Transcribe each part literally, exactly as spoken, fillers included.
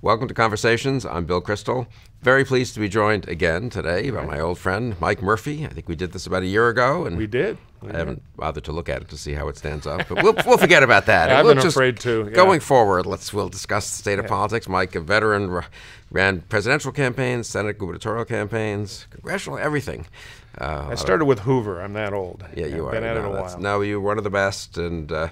Welcome to Conversations. I'm Bill Kristol. Very pleased to be joined again today by my old friend, Mike Murphy. I think we did this about a year ago. And we did. We I did. haven't bothered to look at it to see how it stands up, but we'll, we'll forget about that. Yeah, I've we'll been just, afraid to. Yeah. Going forward, let's, we'll discuss the state of yeah. politics. Mike, a veteran, ran presidential campaigns, Senate gubernatorial campaigns, congressional, everything. Uh, I started with Hoover. I'm that old. Yeah, you I've are. Been at no, it a while. No, you're one of the best. And uh,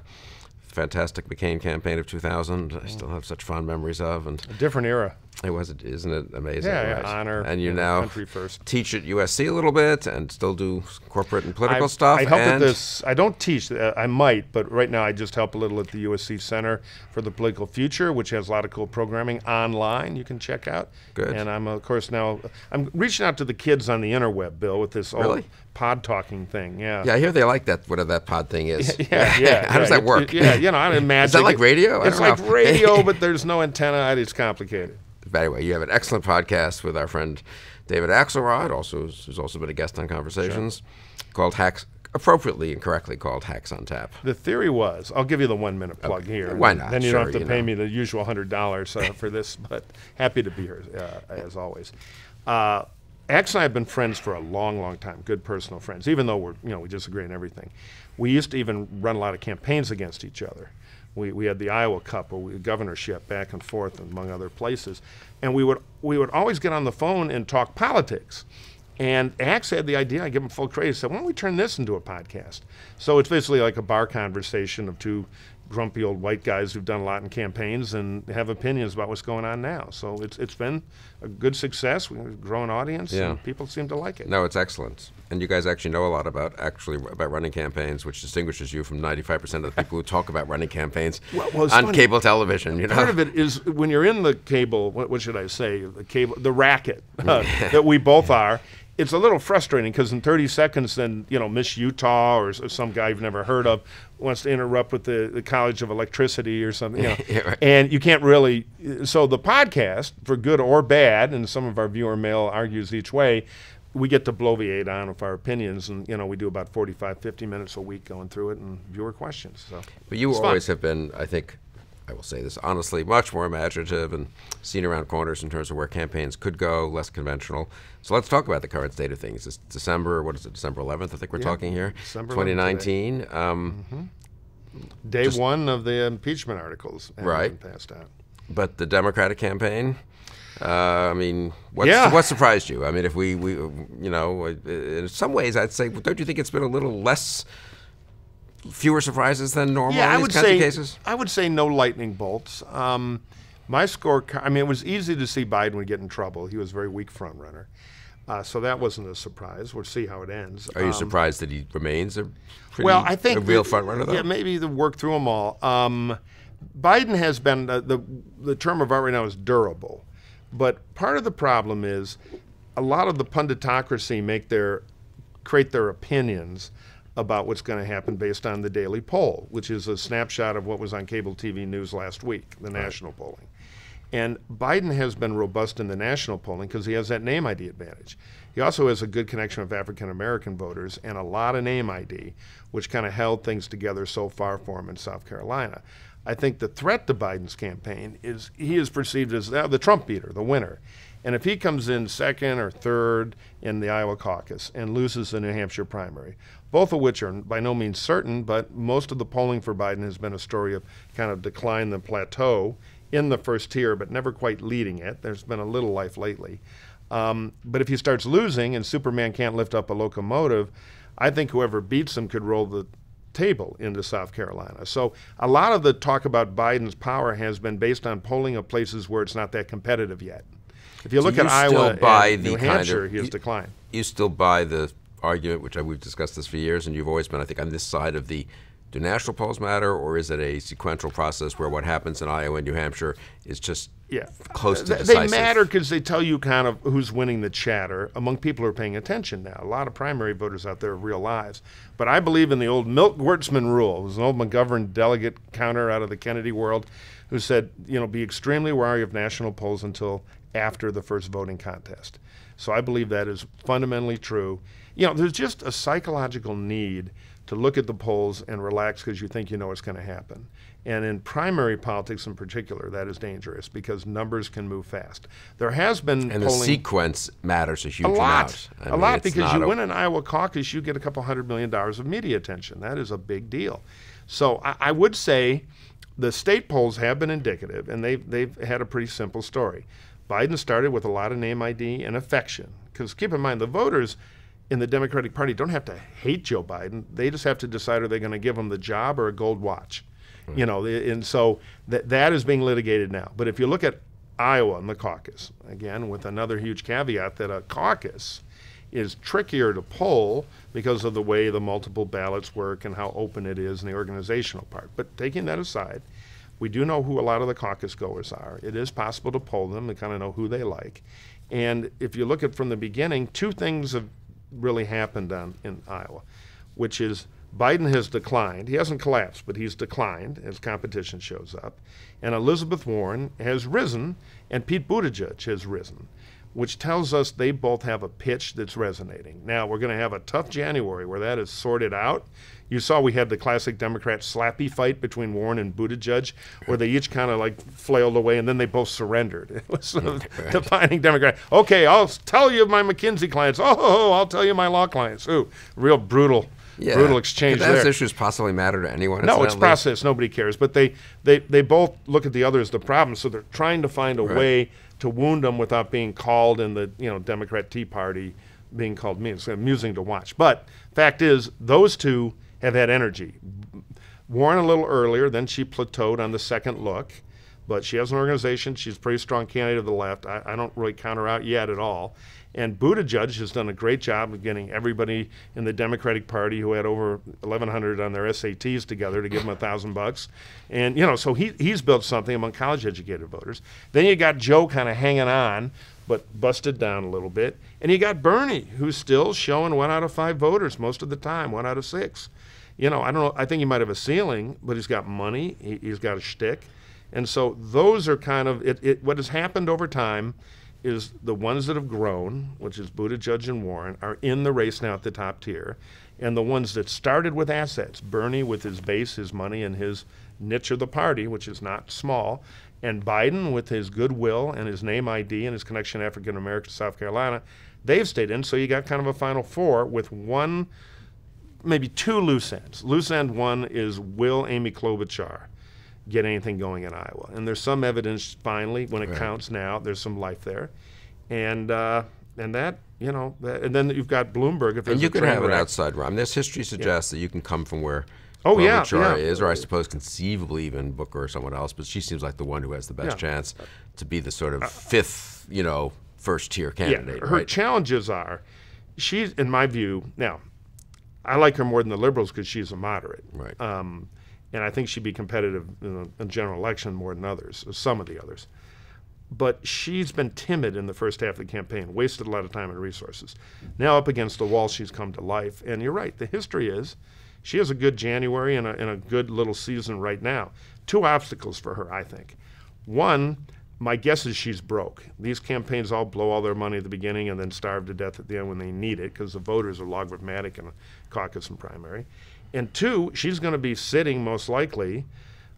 fantastic McCain campaign of two thousand. I still have such fond memories of. And a different era. It was, isn't it amazing? Yeah, right? yeah honor. And you now country first. teach at U S C a little bit and still do corporate and political I, stuff. I help at this. I don't teach. Uh, I might, but right now I just help a little at the U S C Center for the Political Future, which has a lot of cool programming online you can check out. Good. And I'm, of course, now I'm reaching out to the kids on the interweb, Bill, with this really? old pod talking thing. Yeah. Yeah, I hear they like that, whatever that pod thing is. Yeah, yeah. yeah How yeah. does that work? It, yeah, you know, I imagine. Is that like radio? It's like know. radio, but there's no antenna. It's complicated. But anyway, you have an excellent podcast with our friend David Axelrod, also who's also been a guest on Conversations, sure. called Hacks, appropriately and correctly called Hacks on Tap. The theory was, I'll give you the one minute plug okay. here. Why not? Then you sure, don't have to pay know. me the usual one hundred dollars uh, for this, but happy to be here uh, as always. Uh, Ax and I have been friends for a long, long time, good personal friends, even though we're, you know, we disagree on everything. We used to even run a lot of campaigns against each other. We, we had the Iowa Cup, or we, governorship, back and forth, among other places. And we would, we would always get on the phone and talk politics. And Ax had the idea, I give him full credit, he said, why don't we turn this into a podcast? So it's basically like a bar conversation of two grumpy old white guys who've done a lot in campaigns and have opinions about what's going on now. So it's it's been a good success. We've got a growing audience, yeah. and people seem to like it. No, it's excellent. And you guys actually know a lot about actually about running campaigns, which distinguishes you from ninety-five percent of the people who talk about running campaigns well, well, on funny. cable television. You know? Part of it is when you're in the cable, what, what should I say, the cable, the racket uh, that we both are, it's a little frustrating because in thirty seconds then, you know, Miss Utah or, or some guy you've never heard of wants to interrupt with the, the College of Electricity or something, you know. yeah, right. And you can't really, so the podcast, for good or bad, and some of our viewer mail argues each way, we get to bloviate on with our opinions, and you know we do about forty-five, fifty minutes a week going through it and viewer questions. So, but you always fun. have been, I think, I will say this honestly, much more imaginative and seen around corners in terms of where campaigns could go, less conventional. So let's talk about the current state of things. It's December, what is it, December eleventh, I think we're yeah, talking here, December twenty nineteen. Um, mm-hmm. Day just, one of the impeachment articles. Right. Passed out. But the Democratic campaign, uh, I mean, what's, yeah. what surprised you? I mean, if we, we, you know, in some ways I'd say, don't you think it's been a little less fewer surprises than normal yeah, in these kinds of cases? I would say no lightning bolts. Um, my score, I mean, it was easy to see Biden would get in trouble. He was a very weak front runner. Uh, so that wasn't a surprise. We'll see how it ends. Are you um, surprised that he remains a, pretty, well, I think a real the, front runner, though? Yeah, maybe the work through them all. Um, Biden has been, uh, the, the term of art right now is durable. But part of the problem is a lot of the punditocracy make their, create their opinions about what's going to happen based on the daily poll, which is a snapshot of what was on cable T V news last week, the national right. polling. And Biden has been robust in the national polling because he has that name I D advantage. He also has a good connection with African-American voters and a lot of name I D, which kind of held things together so far for him in South Carolina. I think the threat to Biden's campaign is he is perceived as the Trump beater, the winner. And if he comes in second or third in the Iowa caucus and loses the New Hampshire primary, both of which are by no means certain, but most of the polling for Biden has been a story of kind of decline and plateau in the first tier, but never quite leading it. There's been a little life lately. Um, but if he starts losing and Superman can't lift up a locomotive, I think whoever beats him could roll the table into South Carolina. So a lot of the talk about Biden's power has been based on polling of places where it's not that competitive yet. If you look at Iowa and New Hampshire, he has declined. You still buy the argument, which I, we've discussed this for years, and you've always been, I think, on this side of the, do national polls matter, or is it a sequential process where what happens in Iowa and New Hampshire is just yeah. close to decisive? They matter because they tell you kind of who's winning the chatter among people who are paying attention now. A lot of primary voters out there have real lives. But I believe in the old Milt Wertzman rule. It was an old McGovern delegate counter out of the Kennedy world who said, you know, be extremely wary of national polls until after the first voting contest. So I believe that is fundamentally true. You know, there's just a psychological need to look at the polls and relax because you think you know what's going to happen. And in primary politics in particular, that is dangerous because numbers can move fast. There has been and polling. And the sequence matters a huge a lot, amount. I a mean, lot because you a... win an Iowa caucus, you get a couple hundred million dollars of media attention. That is a big deal. So I, I would say the state polls have been indicative, and they've, they've had a pretty simple story. Biden started with a lot of name I D and affection. Because keep in mind, the voters in the Democratic Party don't have to hate Joe Biden. They just have to decide, are they going to give him the job or a gold watch? Right. You know, and so that that is being litigated now. But if you look at Iowa and the caucus, again, with another huge caveat that a caucus is trickier to poll because of the way the multiple ballots work and how open it is and the organizational part. But taking that aside, we do know who a lot of the caucus goers are. It is possible to poll them. They kind of know who they like. And if you look at from the beginning, two things have really happened on, in Iowa, which is Biden has declined. He hasn't collapsed, but he's declined as competition shows up. And Elizabeth Warren has risen, and Pete Buttigieg has risen, which tells us they both have a pitch that's resonating. Now, we're going to have a tough January where that is sorted out. You saw we had the classic Democrat slappy fight between Warren and Buttigieg, where they each kind of like flailed away, and then they both surrendered. It was the right. defining Democrat. Okay, I'll tell you my McKinsey clients. Oh, I'll tell you my law clients. Ooh, real brutal. Yeah. Brutal exchange there. Could those issues possibly matter to anyone? No, it's process. Nobody cares. But they, they, they both look at the other as the problem, so they're trying to find a right. way to wound them without being called in the you know Democrat Tea Party being called mean. It's amusing to watch. But fact is, those two have had energy. Warren a little earlier, then she plateaued on the second look. But she has an organization. She's a pretty strong candidate of the left. I, I don't really count her out yet at all. And Buttigieg has done a great job of getting everybody in the Democratic Party who had over eleven hundred on their S A Ts together to give him a thousand bucks. And, you know, so he, he's built something among college-educated voters. Then you got Joe kind of hanging on, but busted down a little bit. And you got Bernie, who's still showing one out of five voters most of the time, one out of six. You know, I don't know. I think he might have a ceiling, but he's got money. He, he's got a shtick. And so those are kind of it, it, what has happened over time is the ones that have grown, which is Buttigieg and Warren, are in the race now at the top tier. And the ones that started with assets, Bernie with his base, his money, and his niche of the party, which is not small, and Biden with his goodwill and his name I D and his connection to African Americans to South Carolina, they've stayed in. So you got kind of a final four with one, maybe two loose ends. Loose end one is, will Amy Klobuchar get anything going in Iowa? And there's some evidence finally when it right. counts now. There's some life there, and uh, and that you know, that, and then you've got Bloomberg. If and you could have an outside run. This history suggests yeah. that you can come from where oh yeah, yeah is, or I suppose conceivably even Booker or someone else. But she seems like the one who has the best yeah. chance to be the sort of uh, fifth, you know, first tier candidate. Yeah, her right? challenges are, she's in my view now. I like her more than the liberals because she's a moderate. Right. Um, And I think she'd be competitive in a general election more than others, some of the others. But she's been timid in the first half of the campaign, wasted a lot of time and resources. Now up against the wall, she's come to life. And you're right, the history is she has a good January and a, and a good little season right now. Two obstacles for her, I think. One, my guess is she's broke. These campaigns all blow all their money at the beginning and then starve to death at the end when they need it because the voters are logarithmic in a caucus and primary. And two, she's going to be sitting most likely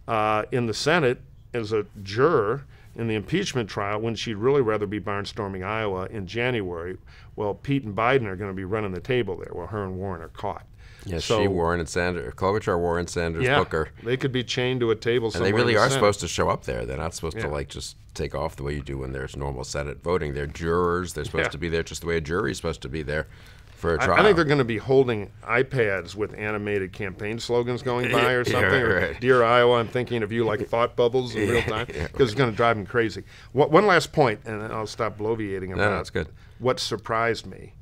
uh, in the Senate as a juror in the impeachment trial when she'd really rather be barnstorming Iowa in January. Well, Pete and Biden are going to be running the table there while her and Warren are caught. Yes, so, she, Warren, and Sanders, Klobuchar, Warren, Sanders, yeah, Booker. They could be chained to a table somewhere. And they really in the are Senate. Supposed to show up there. They're not supposed yeah. to like just take off the way you do when there's normal Senate voting. They're jurors. They're supposed yeah. to be there just the way a jury's supposed to be there. For a trial. I think they're going to be holding iPads with animated campaign slogans going by or something. Yeah, right, right. Or, dear Iowa, I'm thinking of you like thought bubbles in real time, because yeah, right. it's going to drive them crazy. What, one last point, and then I'll stop bloviating about no, that's good. What surprised me.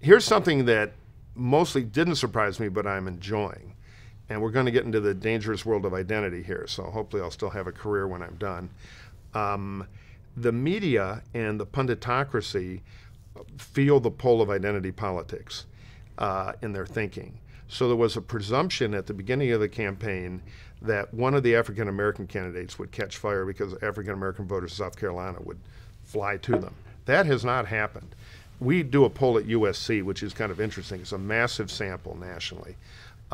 Here's something that mostly didn't surprise me, but I'm enjoying. And we're going to get into the dangerous world of identity here, so hopefully I'll still have a career when I'm done. Um, the media and the punditocracy feel the pull of identity politics uh, in their thinking. So there was a presumption at the beginning of the campaign that one of the African-American candidates would catch fire because African-American voters in South Carolina would fly to them. That has not happened. We do a poll at U S C, which is kind of interesting. It's a massive sample nationally.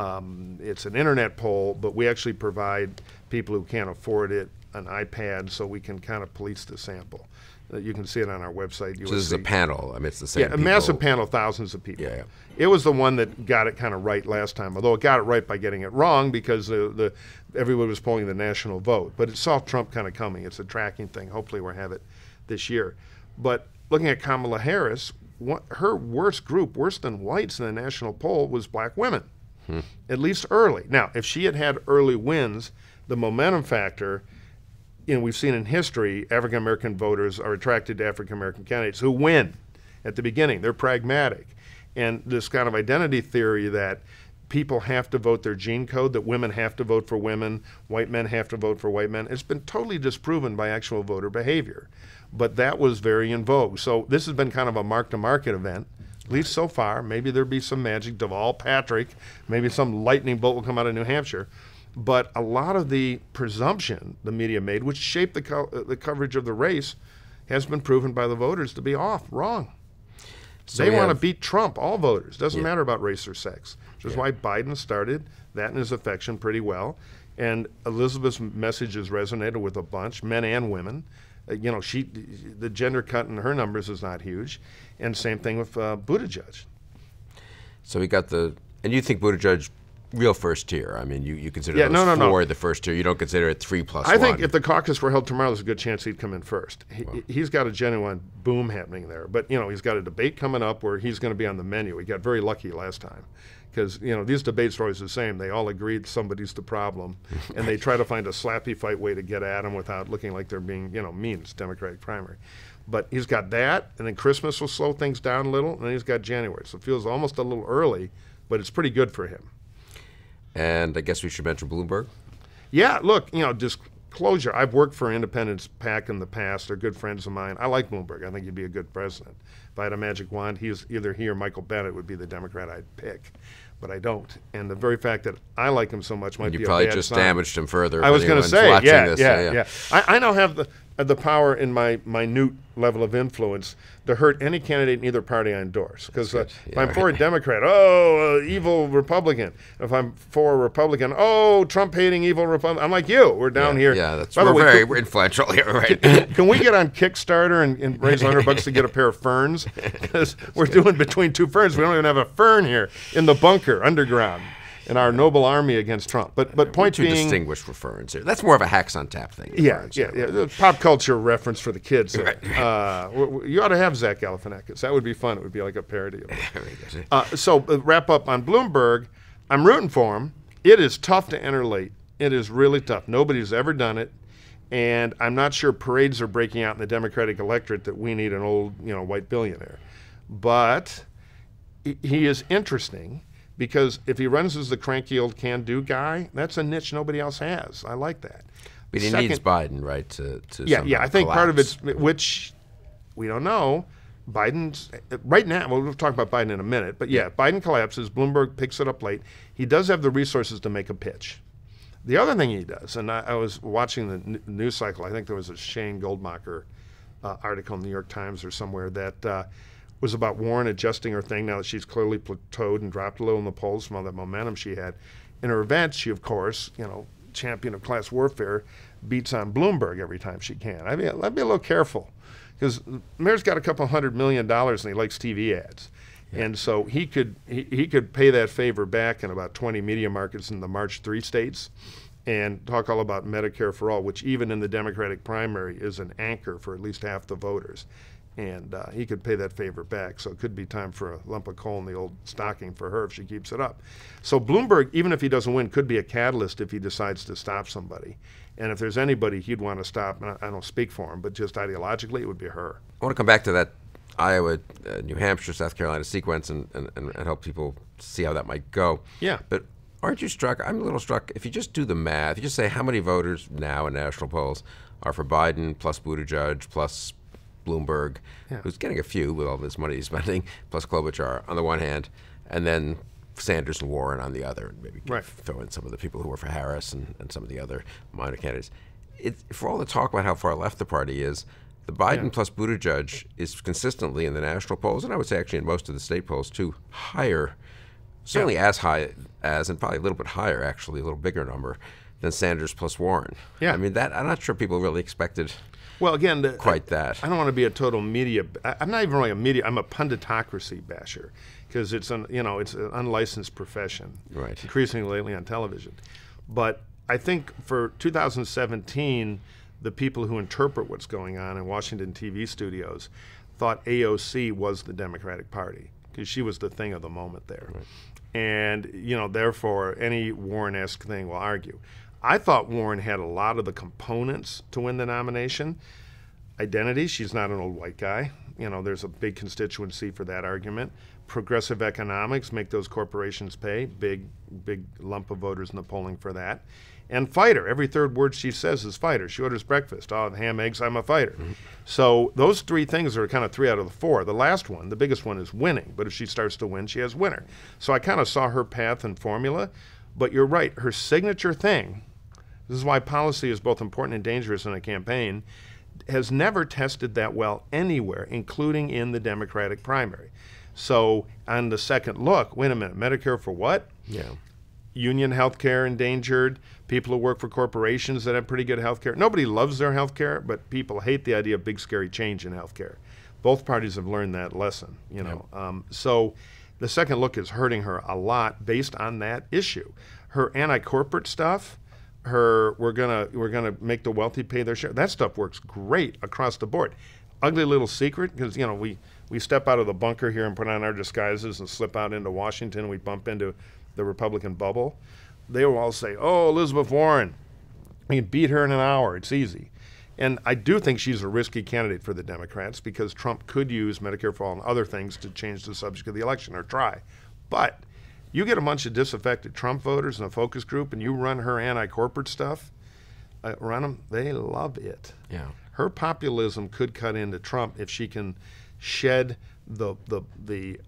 Um, it's an internet poll, but we actually provide people who can't afford it an iPad so we can kind of police the sample. Uh, you can see it on our website. U S C. So this is a panel. I mean, it's the same. Yeah, a people. massive panel, thousands of people. Yeah, yeah. It was the one that got it kind of right last time, although it got it right by getting it wrong because the, the everybody was polling the national vote. But it saw Trump kind of coming. It's a tracking thing. Hopefully we'll have it this year. But looking at Kamala Harris, what, her worst group, worse than whites in the national poll, was black women. Hmm. At least early. Now, if she had had early wins, the momentum factor, you know, we've seen in history, African-American voters are attracted to African-American candidates who win at the beginning. They're pragmatic. And this kind of identity theory that people have to vote their gene code, that women have to vote for women, white men have to vote for white men, it's been totally disproven by actual voter behavior. But that was very in vogue. So this has been kind of a mark-to-market event. At least so far. Maybe there'll be some magic. Deval Patrick, maybe some lightning bolt will come out of New Hampshire. But a lot of the presumption the media made, which shaped the, co the coverage of the race, has been proven by the voters to be off, wrong. So they want to beat Trump, all voters. Doesn't yeah. matter about race or sex. Which is yeah. why Biden started that in his affection pretty well. And Elizabeth's messages resonated with a bunch, men and women. You know, she, the gender cut in her numbers is not huge. And same thing with uh, Buttigieg. So we got the, and you think Buttigieg real first tier. I mean, you, you consider yeah, those no, no, four no. the first tier. You don't consider it three plus I one. I think if the caucus were held tomorrow, there's a good chance he'd come in first. He, wow. He's got a genuine boom happening there. But, you know, he's got a debate coming up where he's going to be on the menu. He got very lucky last time. Because, you know, these debates are always the same. They all agreed somebody's the problem, and they try to find a slappy fight way to get at them without looking like they're being, you know, mean. It's Democratic primary. But he's got that, and then Christmas will slow things down a little, and then he's got January. So it feels almost a little early, but it's pretty good for him. And I guess we should mention Bloomberg. Yeah, look, you know, disclosure. I've worked for Independence PAC in the past. They're good friends of mine. I like Bloomberg. I think he'd be a good president. If I had a magic wand, he's, either he or Michael Bennet would be the Democrat I'd pick. But I don't. And the very fact that I like him so much might and you be a bad sign. You probably just damaged him further. I was going to say, yeah, this. yeah, yeah. yeah. I, I now have the, uh, the power in my minute level of influence to hurt any candidate in either party I endorse. Because uh, yeah, if I'm right. for a Democrat, oh, uh, evil Republican. If I'm for a Republican, oh, Trump-hating evil Republican. I'm like you. We're down yeah, here. Yeah, that's By we're way, very can, we're influential here, right? Can, can we get on Kickstarter and, and raise a hundred bucks to get a pair of ferns? Because we're good. doing between two ferns. We don't even have a fern here in the bunker. Underground in our noble army against Trump. But but point being, distinguished reference here. That's more of a Hacks on Tap thing. Yeah, yeah, yeah. The pop culture reference for the kids. Right. Uh, you ought to have Zach Galifianakis. That would be fun. It would be like a parody of it. uh, so uh, wrap up on Bloomberg. I'm rooting for him. It is tough to enter late. It is really tough. Nobody's ever done it. And I'm not sure parades are breaking out in the Democratic electorate that we need an old, you know, white billionaire. But he is interesting. Because if he runs as the cranky old can-do guy, that's a niche nobody else has. I like that. But he Second, needs Biden, right? To, to yeah, yeah. I think collapse. part of it's, which we don't know, Biden's, right now, well, we'll talk about Biden in a minute, but yeah, Biden collapses, Bloomberg picks it up late. He does have the resources to make a pitch. The other thing he does, and I, I was watching the news cycle, I think there was a Shane Goldmacher uh, article in the New York Times or somewhere that, uh, was about Warren adjusting her thing now that she's clearly plateaued and dropped a little in the polls from all that momentum she had. In her event, she, of course, you know, champion of class warfare, beats on Bloomberg every time she can. I mean, I'd be a little careful because the mayor's got a couple hundred million dollars and he likes T V ads. Yeah. And so he could, he, he could pay that favor back in about twenty media markets in the March three states and talk all about Medicare for All, which even in the Democratic primary is an anchor for at least half the voters. And uh, he could pay that favor back. So it could be time for a lump of coal in the old stocking for her if she keeps it up. So Bloomberg, even if he doesn't win, could be a catalyst if he decides to stop somebody. And if there's anybody he'd want to stop, and I, I don't speak for him, but just ideologically, it would be her. I want to come back to that Iowa, uh, New Hampshire, South Carolina sequence and, and, and help people see how that might go. Yeah. But aren't you struck, I'm a little struck, if you just do the math, you just say how many voters now in national polls are for Biden plus Buttigieg plus Bloomberg, yeah. who's getting a few with all this money he's spending, plus Klobuchar on the one hand, and then Sanders and Warren on the other, and maybe right. throw in some of the people who were for Harris and, and some of the other minor candidates. It, for all the talk about how far left the party is, the Biden yeah. plus Buttigieg is consistently in the national polls, and I would say actually in most of the state polls too, higher certainly yeah. as high as, and probably a little bit higher, actually, a little bigger number than Sanders plus Warren. Yeah. I mean, that I'm not sure people really expected. Well, again, the, quite that. I, I don't want to be a total media. I, I'm not even really a media. I'm a punditocracy basher because it's an you know it's an unlicensed profession. Right. Increasingly lately on television, but I think for two thousand seventeen, the people who interpret what's going on in Washington T V studios thought A O C was the Democratic Party because she was the thing of the moment there, right. and you know therefore any Warren-esque thing will argue. I thought Warren had a lot of the components to win the nomination. Identity, she's not an old white guy. You know, there's a big constituency for that argument. Progressive economics, make those corporations pay. Big, big lump of voters in the polling for that. And fighter, every third word she says is fighter. She orders breakfast. Oh, ham, eggs, I'm a fighter. Mm-hmm. So those three things are kind of three out of the four. The last one, the biggest one, is winning. But if she starts to win, she has winner. So I kind of saw her path and formula. But you're right, her signature thing, this is why policy is both important and dangerous in a campaign, has never tested that well anywhere, including in the Democratic primary. So on the second look, wait a minute, Medicare for what? Yeah. Union health care endangered, people who work for corporations that have pretty good health care. Nobody loves their health care, but people hate the idea of big, scary change in health care. Both parties have learned that lesson, you know. Yeah. Um, so the second look is hurting her a lot based on that issue. Her anti-corporate stuff, her we're gonna we're gonna make the wealthy pay their share. That stuff works great across the board. Ugly little secret, because you know we we step out of the bunker here and put on our disguises and slip out into Washington. And we bump into the Republican bubble. They will all say, "Oh, Elizabeth Warren, we can beat her in an hour. It's easy." And I do think she's a risky candidate for the Democrats because Trump could use Medicare for All and other things to change the subject of the election or try, but. You get a bunch of disaffected Trump voters in a focus group and you run her anti-corporate stuff, uh, run them, they love it. Yeah. Her populism could cut into Trump if she can shed the, the, the,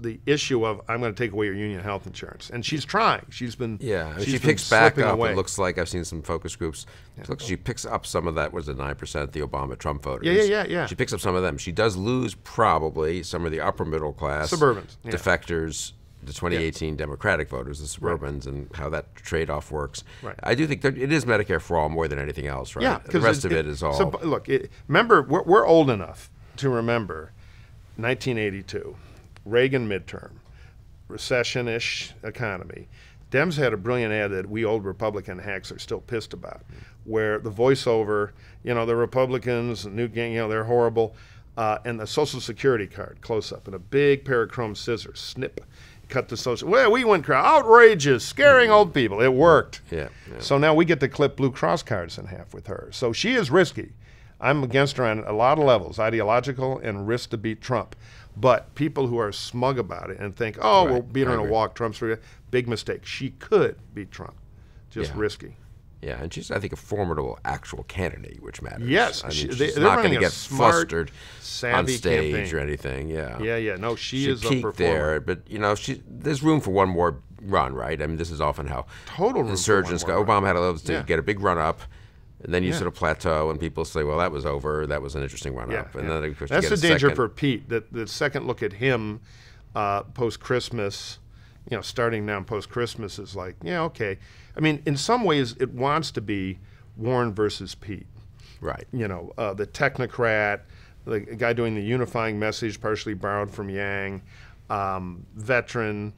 the issue of, I'm going to take away your union health insurance. And she's trying. She's been Yeah, she's she been picks back up. Away. It looks like I've seen some focus groups. Yeah. It looks she picks up some of that, was the nine percent, the Obama-Trump voters. Yeah, yeah, yeah, yeah. She picks up some of them. She does lose probably some of the upper middle class. Suburbans. Yeah. Defectors. The twenty eighteen yeah. Democratic voters, the suburbans, right. and how that trade-off works. Right. I do think there, it is Medicare for all more than anything else, right? Yeah, the rest it, of it, it is all. So, look, it, remember, we're, we're old enough to remember nineteen eighty-two, Reagan midterm, recession-ish economy. Dems had a brilliant ad that we old Republican hacks are still pissed about, where the voiceover, you know, the Republicans, the new gang, you know, they're horrible, uh, and the Social Security card close-up and a big pair of chrome scissors, snip. Cut the social. Well, we went crowd outrageous, scaring old people. It worked. Yeah, yeah. So now we get to clip Blue Cross cards in half with her. So she is risky. I'm against her on a lot of levels, ideological and risk to beat Trump. But people who are smug about it and think, oh, right. we'll beat her in a walk. Trump's big mistake. She could beat Trump. Just yeah. risky. Yeah, and she's, I think, a formidable actual candidate, which matters. Yes, I mean, she, they, she's not going to get smart, flustered on stage campaign. Or anything. Yeah, yeah, yeah. No, she, she is peaked a performer. There, but you know, she there's room for one more run, right? I mean, this is often how total insurgents go. Obama run. Had a little to yeah. get a big run up, and then you yeah. sort of plateau, and people say, "Well, that was over. That was an interesting run up." Yeah, and yeah. then of course that's the danger second. For Pete. That the second look at him uh, post Christmas. You know, starting now post-Christmas is like, yeah, okay. I mean, in some ways, it wants to be Warren versus Pete. Right. You know, uh, the technocrat, the guy doing the unifying message, partially borrowed from Yang, um, veteran,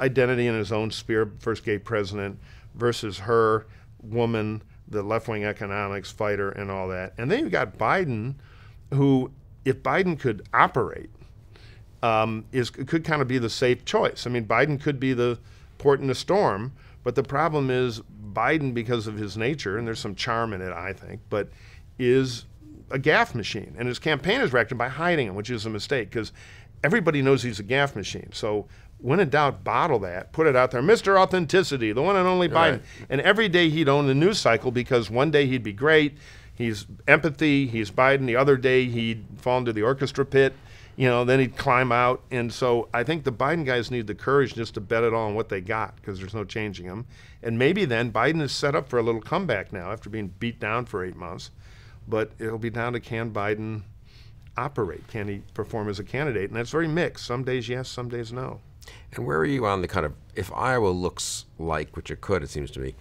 identity in his own sphere, first gay president, versus her, woman, the left-wing economics fighter, and all that. And then you've got Biden, who, if Biden could operate, Um, is could kind of be the safe choice. I mean, Biden could be the port in the storm, but the problem is Biden, because of his nature, and there's some charm in it, I think, but is a gaffe machine. And his campaign is reacted by hiding it, which is a mistake, because everybody knows he's a gaffe machine. So when in doubt, bottle that, put it out there. Mister Authenticity, the one and only Biden. Right. And every day he'd own the news cycle because one day he'd be great, he's empathy, he's Biden. The other day he'd fall into the orchestra pit. You know, then he'd climb out. And so I think the Biden guys need the courage just to bet it all on what they got because there's no changing them. And maybe then Biden is set up for a little comeback now after being beat down for eight months. But it'll be down to can Biden operate? Can he perform as a candidate? And that's very mixed. Some days yes, some days no. And where are you on the kind of, if Iowa looks like, which it could, it seems to me,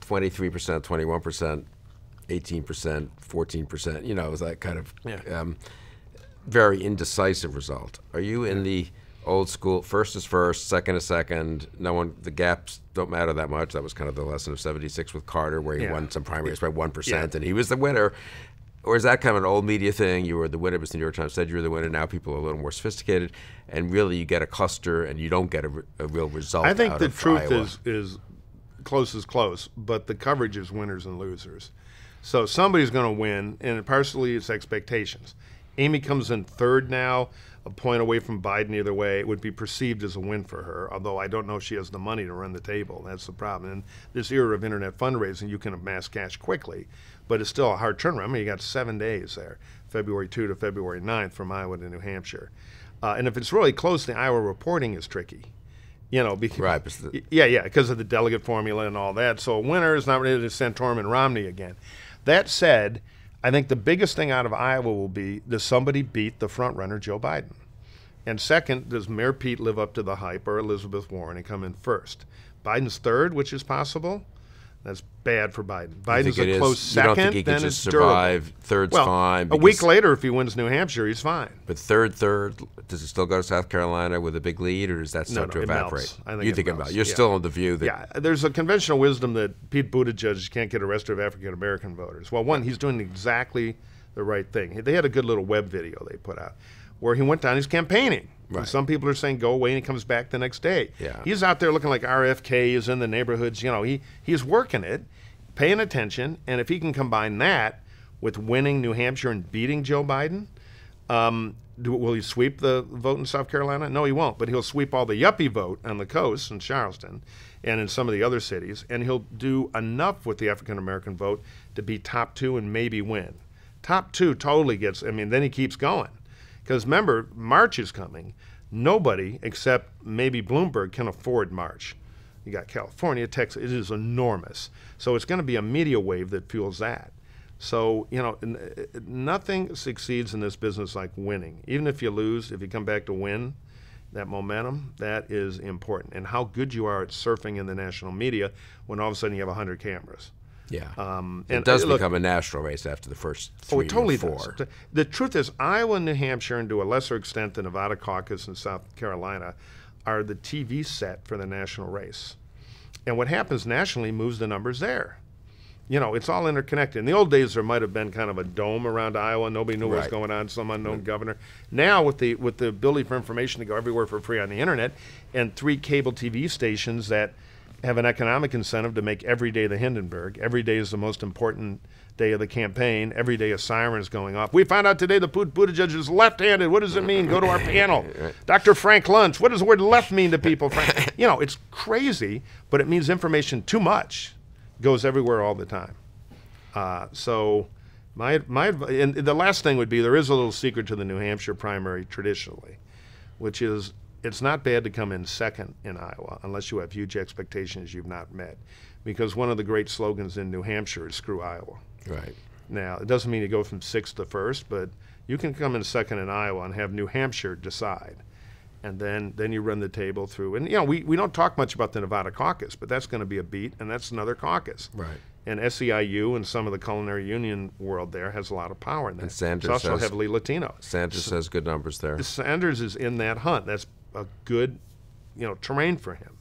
twenty-three percent, twenty-one percent, eighteen percent, fourteen percent, you know, is that kind of yeah. um, very indecisive result. Are you in the old school, first is first, second is second, no one, the gaps don't matter that much? That was kind of the lesson of seventy-six with Carter, where he yeah. won some primaries by one percent, yeah. and he was the winner. Or is that kind of an old media thing? You were the winner, but the New York Times said you were the winner. Now people are a little more sophisticated, and really you get a cluster, and you don't get a, a real result. I think out the of truth Iowa. is is close is close, but the coverage is winners and losers. So somebody's going to win, and partially it's expectations. Amy comes in third now, a point away from Biden either way. It would be perceived as a win for her, although I don't know if she has the money to run the table. That's the problem. In this era of internet fundraising, you can amass cash quickly, but it's still a hard turnaround. I mean, you got seven days there, February second to February ninth from Iowa to New Hampshire. Uh, and if it's really close, the Iowa reporting is tricky. You know, because, right, the, yeah, yeah, because of the delegate formula and all that. So a winner is not really to Santorum and Romney again. That said, I think the biggest thing out of Iowa will be, does somebody beat the front-runner, Joe Biden? And second, does Mayor Pete live up to the hype, or Elizabeth Warren, and come in first? Biden's third, which is possible. That's bad for Biden. Biden's a close second, then it's durable. You don't think he can just survive? Third's fine. A week later, if he wins New Hampshire, he's fine. But third, third, does it still go to South Carolina with a big lead, or does that start to evaporate? You think about it. You're still on the view that... Yeah, there's a conventional wisdom that Pete Buttigieg can't get arrested of African-American voters. Well, one, he's doing exactly the right thing. They had a good little web video they put out where he went down, he's campaigning. Right. And some people are saying go away, and he comes back the next day. Yeah. He's out there looking like R F K is in the neighborhoods. You know, he, he's working it, paying attention, and if he can combine that with winning New Hampshire and beating Joe Biden, um, do, will he sweep the vote in South Carolina? No, he won't, but he'll sweep all the yuppie vote on the coast in Charleston and in some of the other cities, and he'll do enough with the African-American vote to be top two and maybe win. Top two totally gets, I mean, then he keeps going. Because remember, March is coming. Nobody except maybe Bloomberg can afford March. You got California, Texas, it is enormous. So it's going to be a media wave that fuels that. So, you know, nothing succeeds in this business like winning. Even if you lose, if you come back to win, that momentum, that is important. And how good you are at surfing in the national media when all of a sudden you have one hundred cameras. Yeah, um, and it does uh, look, become a national race after the first three oh, it totally four. Does. The truth is, Iowa, New Hampshire, and to a lesser extent the Nevada caucus and South Carolina, are the T V set for the national race. And what happens nationally moves the numbers there. You know, it's all interconnected. In the old days, there might have been kind of a dome around Iowa. Nobody knew right. what was going on. Some unknown mm-hmm. governor. Now, with the with the ability for information to go everywhere for free on the internet, and three cable T V stations that have an economic incentive to make every day the Hindenburg. Every day is the most important day of the campaign. Every day a siren is going off. We found out today the Buttigieg is left-handed. What does it mean? Go to our panel. Doctor Frank Luntz, what does the word left mean to people, Frank? You know, it's crazy, but it means information too much. It goes everywhere all the time. Uh, so my, my and the last thing would be there is a little secret to the New Hampshire primary traditionally, which is it's not bad to come in second in Iowa unless you have huge expectations you've not met, because one of the great slogans in New Hampshire is screw Iowa. Right. Now, it doesn't mean you go from sixth to first, but you can come in second in Iowa and have New Hampshire decide. And then, then you run the table through. And, you know, we, we don't talk much about the Nevada caucus, but that's going to be a beat, and that's another caucus. Right. And S E I U and some of the culinary union world there has a lot of power in that. And Sanders it's also has, heavily Latino. Sanders so, has good numbers there. Sanders is in that hunt. That's a good, you know, terrain for him.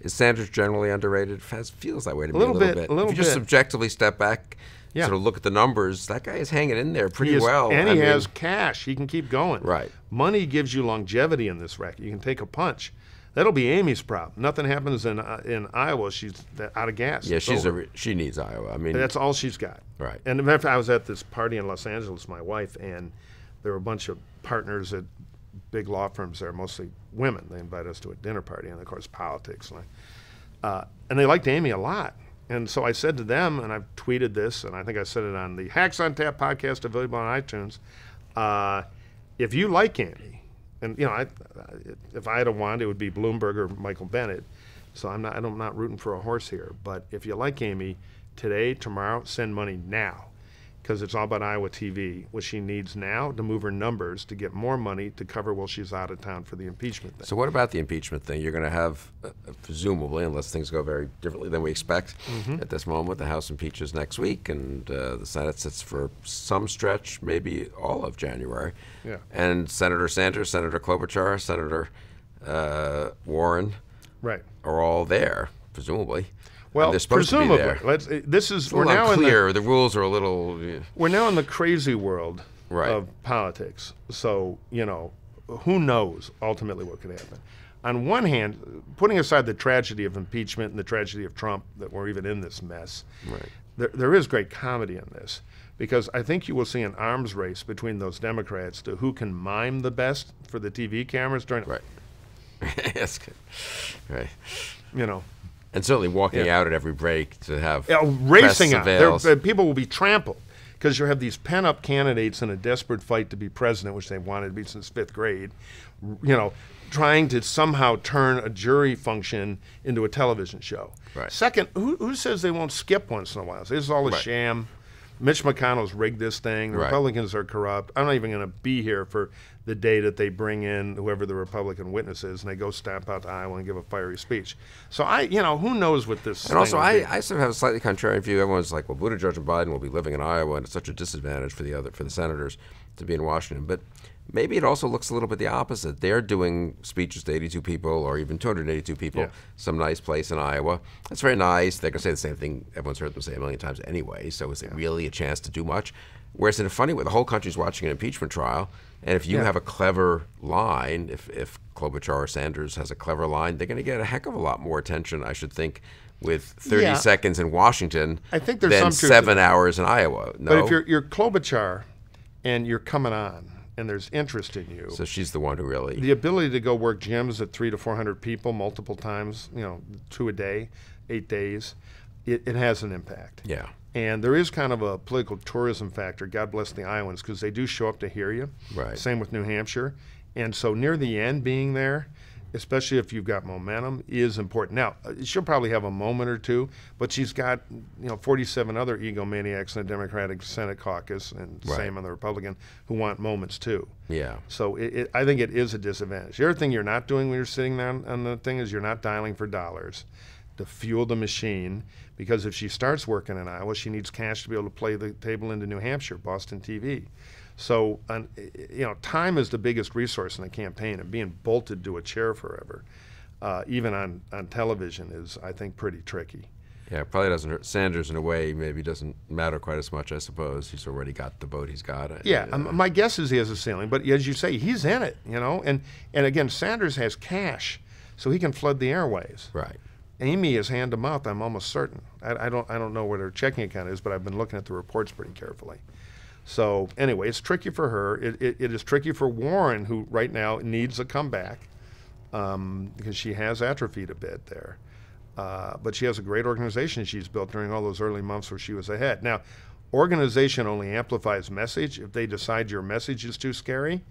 Is Sanders generally underrated? Has, feels that way to me a little bit. bit. A little if you bit. just subjectively step back, yeah. sort of look at the numbers, that guy is hanging in there pretty he is, well. And he I has mean, cash. He can keep going. Right. Money gives you longevity in this racket. You can take a punch. That'll be Amy's problem. Nothing happens in uh, in Iowa. She's out of gas. Yeah, she's a, she needs Iowa. I mean, that's all she's got. Right. And in fact, I was at this party in Los Angeles, my wife, and there were a bunch of partners at big law firms there, mostly women. They invited us to a dinner party, and of course, politics. Uh, and they liked Amy a lot. And so I said to them, and I've tweeted this, and I think I said it on the Hacks on Tap podcast available on iTunes, uh, if you like Amy, and you know, I, if I had a wand, it would be Bloomberg or Michael Bennett. So I'm not, I'm not rooting for a horse here. But if you like Amy, today, tomorrow, send money now. because it's all about Iowa T V, what she needs now to move her numbers to get more money to cover while she's out of town for the impeachment thing. So what about the impeachment thing? You're going to have, uh, presumably, unless things go very differently than we expect mm-hmm. at this moment, the House impeaches next week, and uh, the Senate sits for some stretch, maybe all of January. Yeah. And Senator Sanders, Senator Klobuchar, Senator uh, Warren right. are all there, presumably. Well, presumably, to be there. Let's, this is we're now unclear. In the, the rules are a little. Yeah. We're now in the crazy world right. of politics. So you know, who knows ultimately what could happen. On one hand, putting aside the tragedy of impeachment and the tragedy of Trump that we're even in this mess, right. there, there is great comedy in this, because I think you will see an arms race between those Democrats to who can mime the best for the T V cameras during. Right. That's good. Right. You know. And certainly walking yeah. out at every break to have uh, racing out. Uh, people will be trampled because you have these pent-up candidates in a desperate fight to be president, which they wanted to be since fifth grade. You know, trying to somehow turn a jury function into a television show. Right. Second, who, who says they won't skip once in a while? So this is all a right. sham. Mitch McConnell's rigged this thing. The right. Republicans are corrupt. I'm not even going to be here for the day that they bring in whoever the Republican witness is, and they go stamp out to Iowa and give a fiery speech. So I, you know, who knows what this. And also, I, I sort of have a slightly contrary view. Everyone's like, well, Buttigieg and Biden will be living in Iowa, and it's such a disadvantage for the other for the senators to be in Washington. But maybe it also looks a little bit the opposite. They're doing speeches to eighty-two people or even two hundred eighty-two people, yeah. some nice place in Iowa. That's very nice. They're going to say the same thing everyone's heard them say a million times anyway, so is it yeah. really a chance to do much? Whereas in a funny way, the whole country's watching an impeachment trial, and if you yeah. have a clever line, if, if Klobuchar or Sanders has a clever line, they're going to get a heck of a lot more attention, I should think, with thirty yeah. seconds in Washington I think there's than some seven hours in Iowa. No? But if you're, you're Klobuchar and you're coming on, and there's interest in you. So she's the one who really... The ability to go work gyms at three to four hundred people multiple times, you know, two a day, eight days, it, it has an impact. Yeah. And there is kind of a political tourism factor, God bless the Iowans, because they do show up to hear you. Right. Same with New Hampshire. And so near the end being there, especially if you've got momentum, is important. Now, she'll probably have a moment or two, but she's got, you know, forty-seven other egomaniacs in the Democratic Senate caucus, and right. same on the Republican, who want moments too. Yeah. So it, it, I think it is a disadvantage. The other thing you're not doing when you're sitting there on, on the thing is you're not dialing for dollars to fuel the machine, because if she starts working in Iowa, she needs cash to be able to play the table into New Hampshire, Boston T V. So, um, you know, time is the biggest resource in a campaign, and being bolted to a chair forever, uh, even on, on television, is, I think, pretty tricky. Yeah, it probably doesn't hurt. Sanders, in a way, maybe doesn't matter quite as much, I suppose. He's already got the vote he's got. Yeah, uh, um, my guess is he has a ceiling, but as you say, he's in it, you know. And, and again, Sanders has cash, so he can flood the airways. Right. Amy is hand-to-mouth, I'm almost certain. I, I, don't, I don't know what her checking account is, but I've been looking at the reports pretty carefully. So anyway, it's tricky for her. It, it, it is tricky for Warren, who right now needs a comeback um, because she has atrophied a bit there. Uh, but she has a great organization she's built during all those early months where she was ahead. Now, organization only amplifies message. If they decide your message is too scary,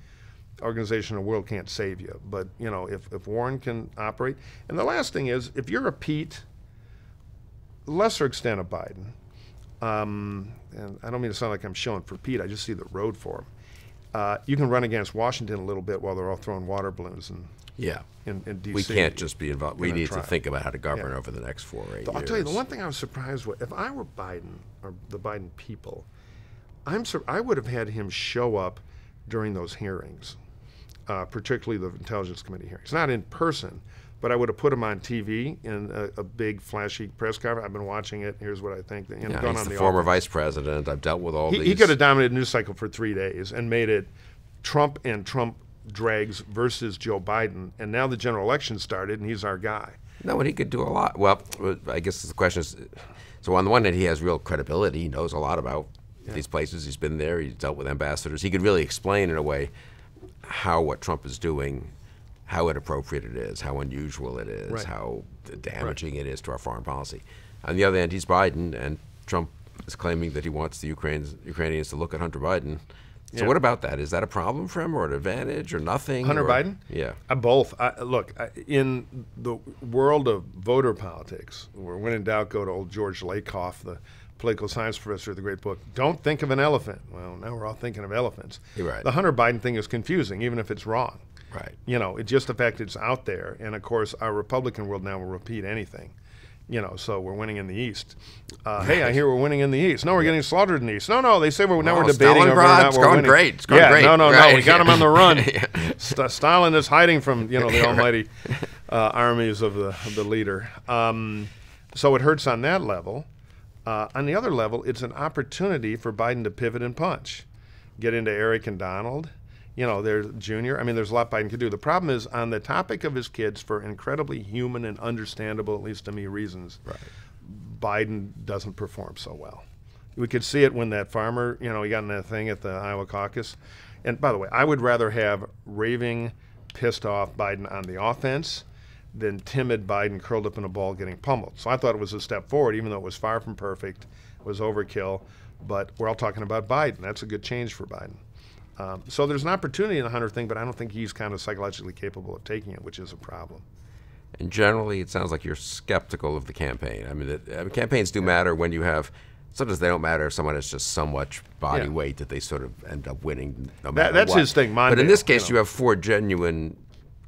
organization in the world can't save you. But, you know, if, if Warren can operate. And the last thing is, if you're a Pete, lesser extent of Biden, Um, and I don't mean to sound like I'm showing for Pete, I just see the road for him. Uh, you can run against Washington a little bit while they're all throwing water balloons in, yeah. in, in D C. We can't just be involved. We need to think about how to govern yeah. over the next four or eight I'll years. I'll tell you, the one thing I was surprised with, if I were Biden, or the Biden people, I'm sur I would have had him show up during those hearings, uh, particularly the Intelligence Committee hearings. Not in person, but I would have put him on T V in a, a big, flashy press conference. I've been watching it. Here's what I think. And yeah, he's on the, the former vice president. I've dealt with all he, these. He could have dominated news cycle for three days and made it Trump and Trump drags versus Joe Biden. And now the general election started, and he's our guy. No, and he could do a lot. Well, I guess the question is, so on the one hand, he has real credibility. He knows a lot about yeah. these places. He's been there. He's dealt with ambassadors. He could really explain, in a way, how what Trump is doing, how inappropriate it is, how unusual it is, right. how damaging right. it is to our foreign policy. On the other hand, he's Biden, and Trump is claiming that he wants the Ukrainians, Ukrainians to look at Hunter Biden. So yeah. what about that? Is that a problem for him, or an advantage, or nothing? Hunter or, Biden? Yeah. Uh, both. I, look, I, in the world of voter politics, where when in doubt, go to old George Lakoff, the political science professor of the great book, don't think of an elephant. Well, now we're all thinking of elephants. You're right. The Hunter Biden thing is confusing, even if it's wrong. Right. You know, it's just the fact it's out there. And, of course, our Republican world now will repeat anything. You know, so we're winning in the East. Uh, right. Hey, I hear we're winning in the East. No, we're yeah. getting slaughtered in the East. No, no, they say we're now oh, we're debating over not It's we're going winning. great. It's going yeah, great. No, no, right. no. We got them on the run. yeah. St Stalin is hiding from you know the almighty uh, armies of the of the leader. Um, so it hurts on that level. Uh, on the other level, it's an opportunity for Biden to pivot and punch, get into Eric and Donald. You know, there's Junior. I mean, there's a lot Biden could do. The problem is on the topic of his kids, for incredibly human and understandable, at least to me, reasons, right. Biden doesn't perform so well. We could see it when that farmer, you know, he got in that thing at the Iowa caucus. And by the way, I would rather have raving, pissed off Biden on the offense than timid Biden curled up in a ball getting pummeled. So I thought it was a step forward, even though it was far from perfect, it was overkill. But we're all talking about Biden. That's a good change for Biden. Um, so there's an opportunity in the Hunter thing, but I don't think he's kind of psychologically capable of taking it, which is a problem. And generally, it sounds like you're skeptical of the campaign. I mean, it, I mean campaigns do yeah. matter when you have, sometimes they don't matter if someone has just so much body yeah. weight that they sort of end up winning no matter that, that's what. That's his thing, Mondale, but in this case, you know. you have four genuine,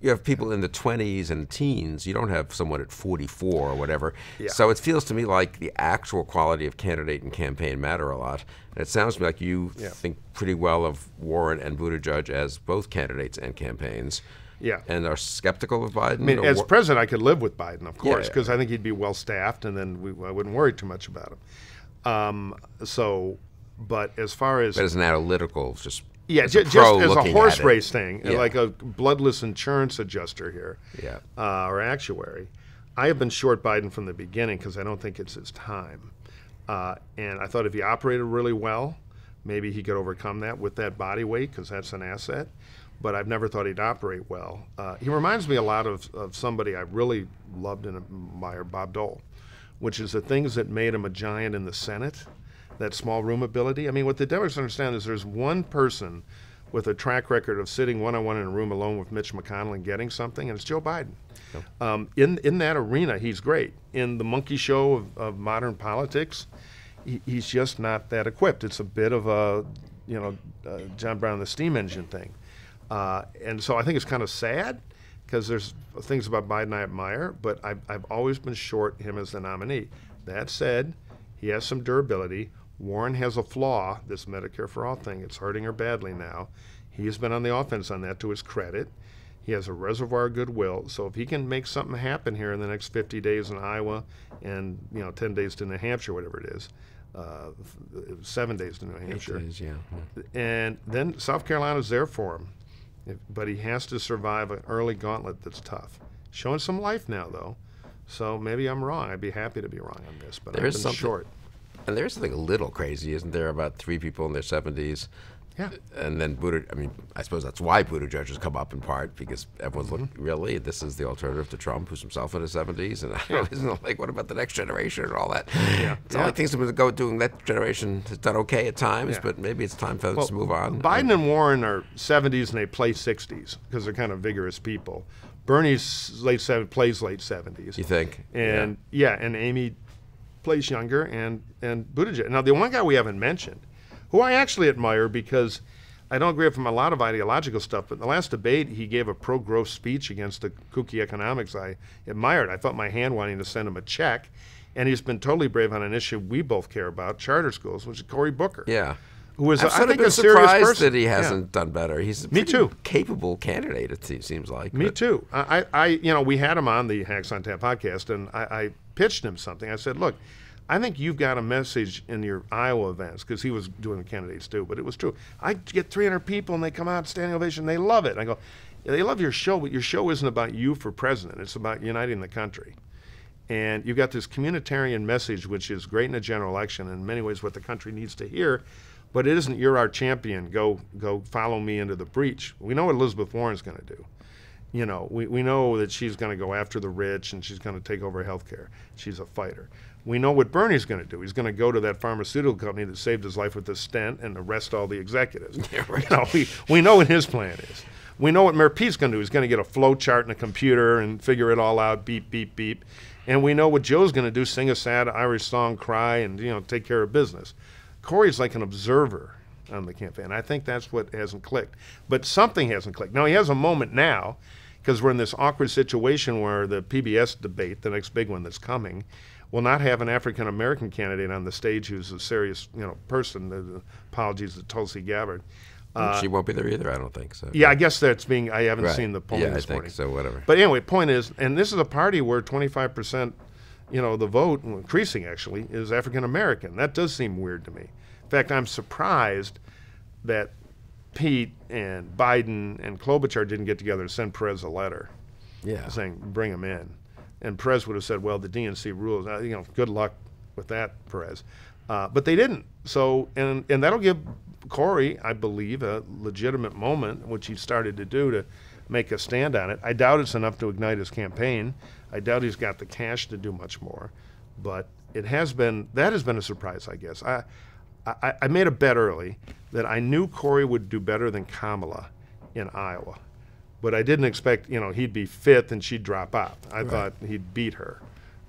you have people in the twenties and teens. You don't have someone at forty-four or whatever. Yeah. So it feels to me like the actual quality of candidate and campaign matter a lot. And it sounds to me like you yeah. think pretty well of Warren and Buttigieg as both candidates and campaigns. Yeah. And are skeptical of Biden. I mean, as War president, I could live with Biden, of course, because yeah, yeah. I think he'd be well-staffed, and then we, I wouldn't worry too much about him. Um, so, but as far as... But as an analytical, just... Yeah, as just, just as a horse race thing, yeah. like a bloodless insurance adjuster here, yeah. uh, or actuary. I have been short Biden from the beginning because I don't think it's his time. Uh, and I thought if he operated really well, maybe he could overcome that with that body weight because that's an asset. But I've never thought he'd operate well. Uh, he reminds me a lot of, of somebody I really loved and admired, Bob Dole, which is the things that made him a giant in the Senate. That small room ability. I mean, what the Democrats understand is there's one person with a track record of sitting one-on-one in a room alone with Mitch McConnell and getting something, and it's Joe Biden. Yep. Um, in, in that arena, he's great. In the monkey show of, of modern politics, he, he's just not that equipped. It's a bit of a, you know, uh, John Brown the steam engine thing. Uh, and so I think it's kind of sad because there's things about Biden I admire, but I've, I've always been short him as the nominee. That said, he has some durability. Warren has a flaw, this Medicare for All thing. It's hurting her badly now. He's been on the offense on that, to his credit. He has a reservoir of goodwill. So if he can make something happen here in the next fifty days in Iowa and, you know, ten days to New Hampshire, whatever it is, uh, seven days to New Hampshire. Eight days, yeah. And then South Carolina's there for him. If, but he has to survive an early gauntlet that's tough. Showing some life now, though. So maybe I'm wrong. I'd be happy to be wrong on this, but I've been short. And there's something a little crazy, isn't there, about three people in their seventies? Yeah. And then Buttigieg, I mean, I suppose that's why Buttigieg has come up in part, because everyone's mm-hmm. looking, really, this is the alternative to Trump, who's himself in his seventies, and yeah. isn't it like, what about the next generation and all that? Yeah. It's yeah. not like things have been going, doing that generation has done okay at times, yeah. but maybe it's time for us well, to move on. Biden and Warren are seventies and they play sixties, because they're kind of vigorous people. Bernie's late seventies, plays late seventies. You think? And yeah, yeah and Amy plays younger, and, and Buttigieg. Now, the one guy we haven't mentioned, who I actually admire because I don't agree with him a lot of ideological stuff, but in the last debate, he gave a pro-growth speech against the kooky economics I admired. I felt my hand wanting to send him a check, and he's been totally brave on an issue we both care about, charter schools, which is Cory Booker. Yeah. Who is, I'm sort I think, of been a surprised serious person. that he hasn't yeah. done better. He's a Me too. capable candidate, it seems like. Me but. too. I, I, you know, we had him on the Hacks on Tap podcast, and I, I pitched him something. I said, look, I think you've got a message in your Iowa events, because he was doing the candidates too, but it was true. I get three hundred people, and they come out, standing ovation, they love it. And I go, they love your show, but your show isn't about you for president. It's about uniting the country. And you've got this communitarian message, which is great in a general election, and in many ways what the country needs to hear. But it isn't, you're our champion, go go follow me into the breach. We know what Elizabeth Warren's gonna do. You know, we, we know that she's gonna go after the rich and she's gonna take over healthcare. She's a fighter. We know what Bernie's gonna do. He's gonna go to that pharmaceutical company that saved his life with the stent and arrest all the executives. Yeah, right. You know, we, we know what his plan is. We know what Mayor Pete's going to do. He's going to get a flow chart and a computer and figure it all out, beep, beep, beep. And we know what Joe's going to do, sing a sad Irish song, cry, and, you know, take care of business. Cory's like an observer on the campaign. I think that's what hasn't clicked. But something hasn't clicked. Now, he has a moment now, because we're in this awkward situation where the P B S debate, the next big one that's coming, will not have an African-American candidate on the stage who's a serious, you know, person. Apologies to Tulsi Gabbard. Uh, she won't be there either, I don't think so. Yeah, I guess that's being, I haven't right. seen the polling yeah, this I morning. Yeah, I think so, whatever. But anyway, point is, and this is a party where twenty-five percent, you know, the vote, increasing actually, is African-American. That does seem weird to me. In fact, I'm surprised that Pete and Biden and Klobuchar didn't get together to send Perez a letter yeah. saying, bring him in. And Perez would have said, well, the D N C rules, you know, good luck with that, Perez. Uh, but they didn't. So, and, and that'll give Cory, I believe, a legitimate moment, which he started to do to make a stand on it. I doubt it's enough to ignite his campaign. I doubt he's got the cash to do much more. But it has been, that has been a surprise, I guess. I, I, I made a bet early that I knew Cory would do better than Kamala in Iowa. But I didn't expect, you know, he'd be fifth and she'd drop out. I right. thought he'd beat her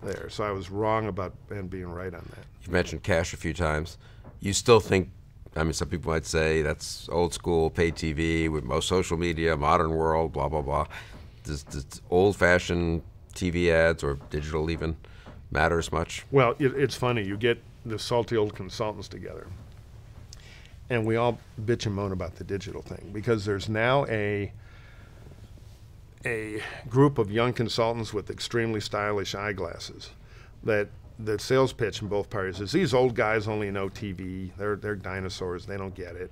there. So I was wrong about and being right on that. You mentioned cash a few times. You still think, I mean, some people might say that's old school, pay T V, with most social media, modern world, blah, blah, blah. Does, does old-fashioned T V ads or digital even matter as much? Well, it, it's funny. You get the salty old consultants together, and we all bitch and moan about the digital thing, because there's now a, a group of young consultants with extremely stylish eyeglasses that the sales pitch in both parties is, these old guys only know T V. They're they're dinosaurs. They don't get it.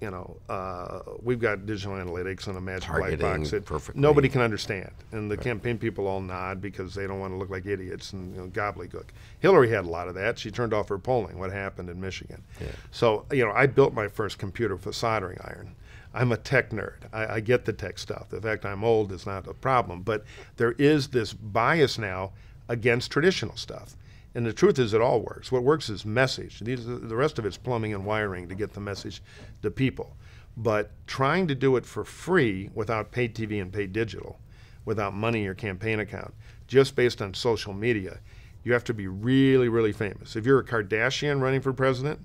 You know, uh, we've got digital analytics and a magic light box that perfectly. Nobody can understand. And the right. campaign people all nod because they don't want to look like idiots and, you know, gobbledygook. Hillary had a lot of that. She turned off her polling. What happened in Michigan? Yeah. So, you know, I built my first computer with a soldering iron. I'm a tech nerd. I, I get the tech stuff. The fact I'm old is not a problem. But there is this bias now against traditional stuff. And the truth is, it all works. What works is message. These, the rest of it's plumbing and wiring to get the message to people. But trying to do it for free without paid T V and paid digital, without money in your campaign account, just based on social media, you have to be really, really famous. If you're a Kardashian running for president,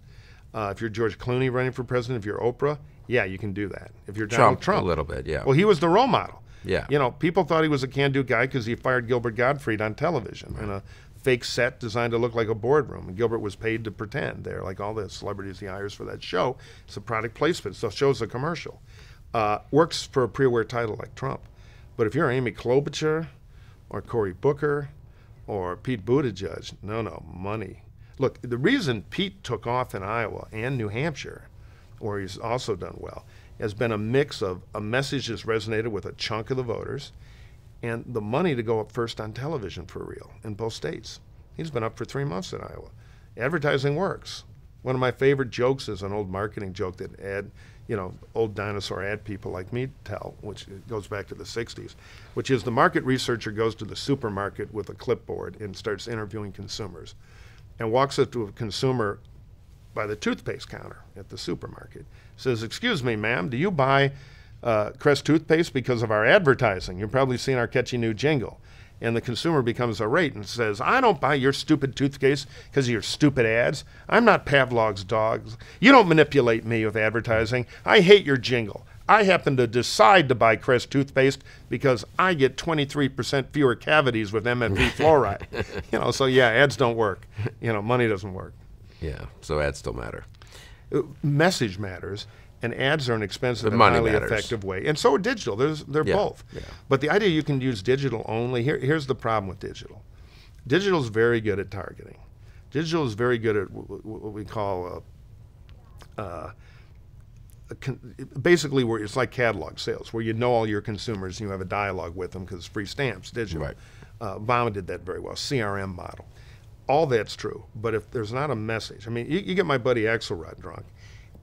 uh, if you're George Clooney running for president, if you're Oprah, yeah, you can do that. If you're Donald Trump, Trump a little bit, yeah. Well, he was the role model. Yeah. You know, people thought he was a can-do guy because he fired Gilbert Gottfried on television right. in a fake set designed to look like a boardroom. And Gilbert was paid to pretend there, like all the celebrities he hires for that show. It's a product placement, so show's a commercial. Uh, works for a pre-aware title like Trump. But if you're Amy Klobuchar or Cory Booker or Pete Buttigieg, no, no, money. Look, the reason Pete took off in Iowa and New Hampshire, where he's also done well, has been a mix of a message that's resonated with a chunk of the voters and the money to go up first on television for real in both states. He's been up for three months in Iowa. Advertising works. One of my favorite jokes is an old marketing joke that ad, you know, old dinosaur ad people like me tell, which goes back to the sixties, which is the market researcher goes to the supermarket with a clipboard and starts interviewing consumers and walks up to a consumer by the toothpaste counter at the supermarket, says, excuse me, ma'am, do you buy uh, Crest toothpaste because of our advertising? You've probably seen our catchy new jingle. And the consumer becomes irate and says, I don't buy your stupid toothpaste because of your stupid ads. I'm not Pavlov's dog. You don't manipulate me with advertising. I hate your jingle. I happen to decide to buy Crest toothpaste because I get twenty-three percent fewer cavities with M F P fluoride. You know, so yeah, ads don't work. You know, money doesn't work. Yeah, so ads still matter. Message matters, and ads are an expensive and highly effective way. And so are digital. There's, they're yeah, both. Yeah. But the idea you can use digital only, here, here's the problem with digital. Digital is very good at targeting. Digital is very good at what we call a, a, a con, basically where it's like catalog sales, where you know all your consumers and you have a dialogue with them because it's free stamps, digital. Right. Uh, Obama did that very well, C R M model. All that's true, but if there's not a message, I mean, you, you get my buddy Axelrod drunk,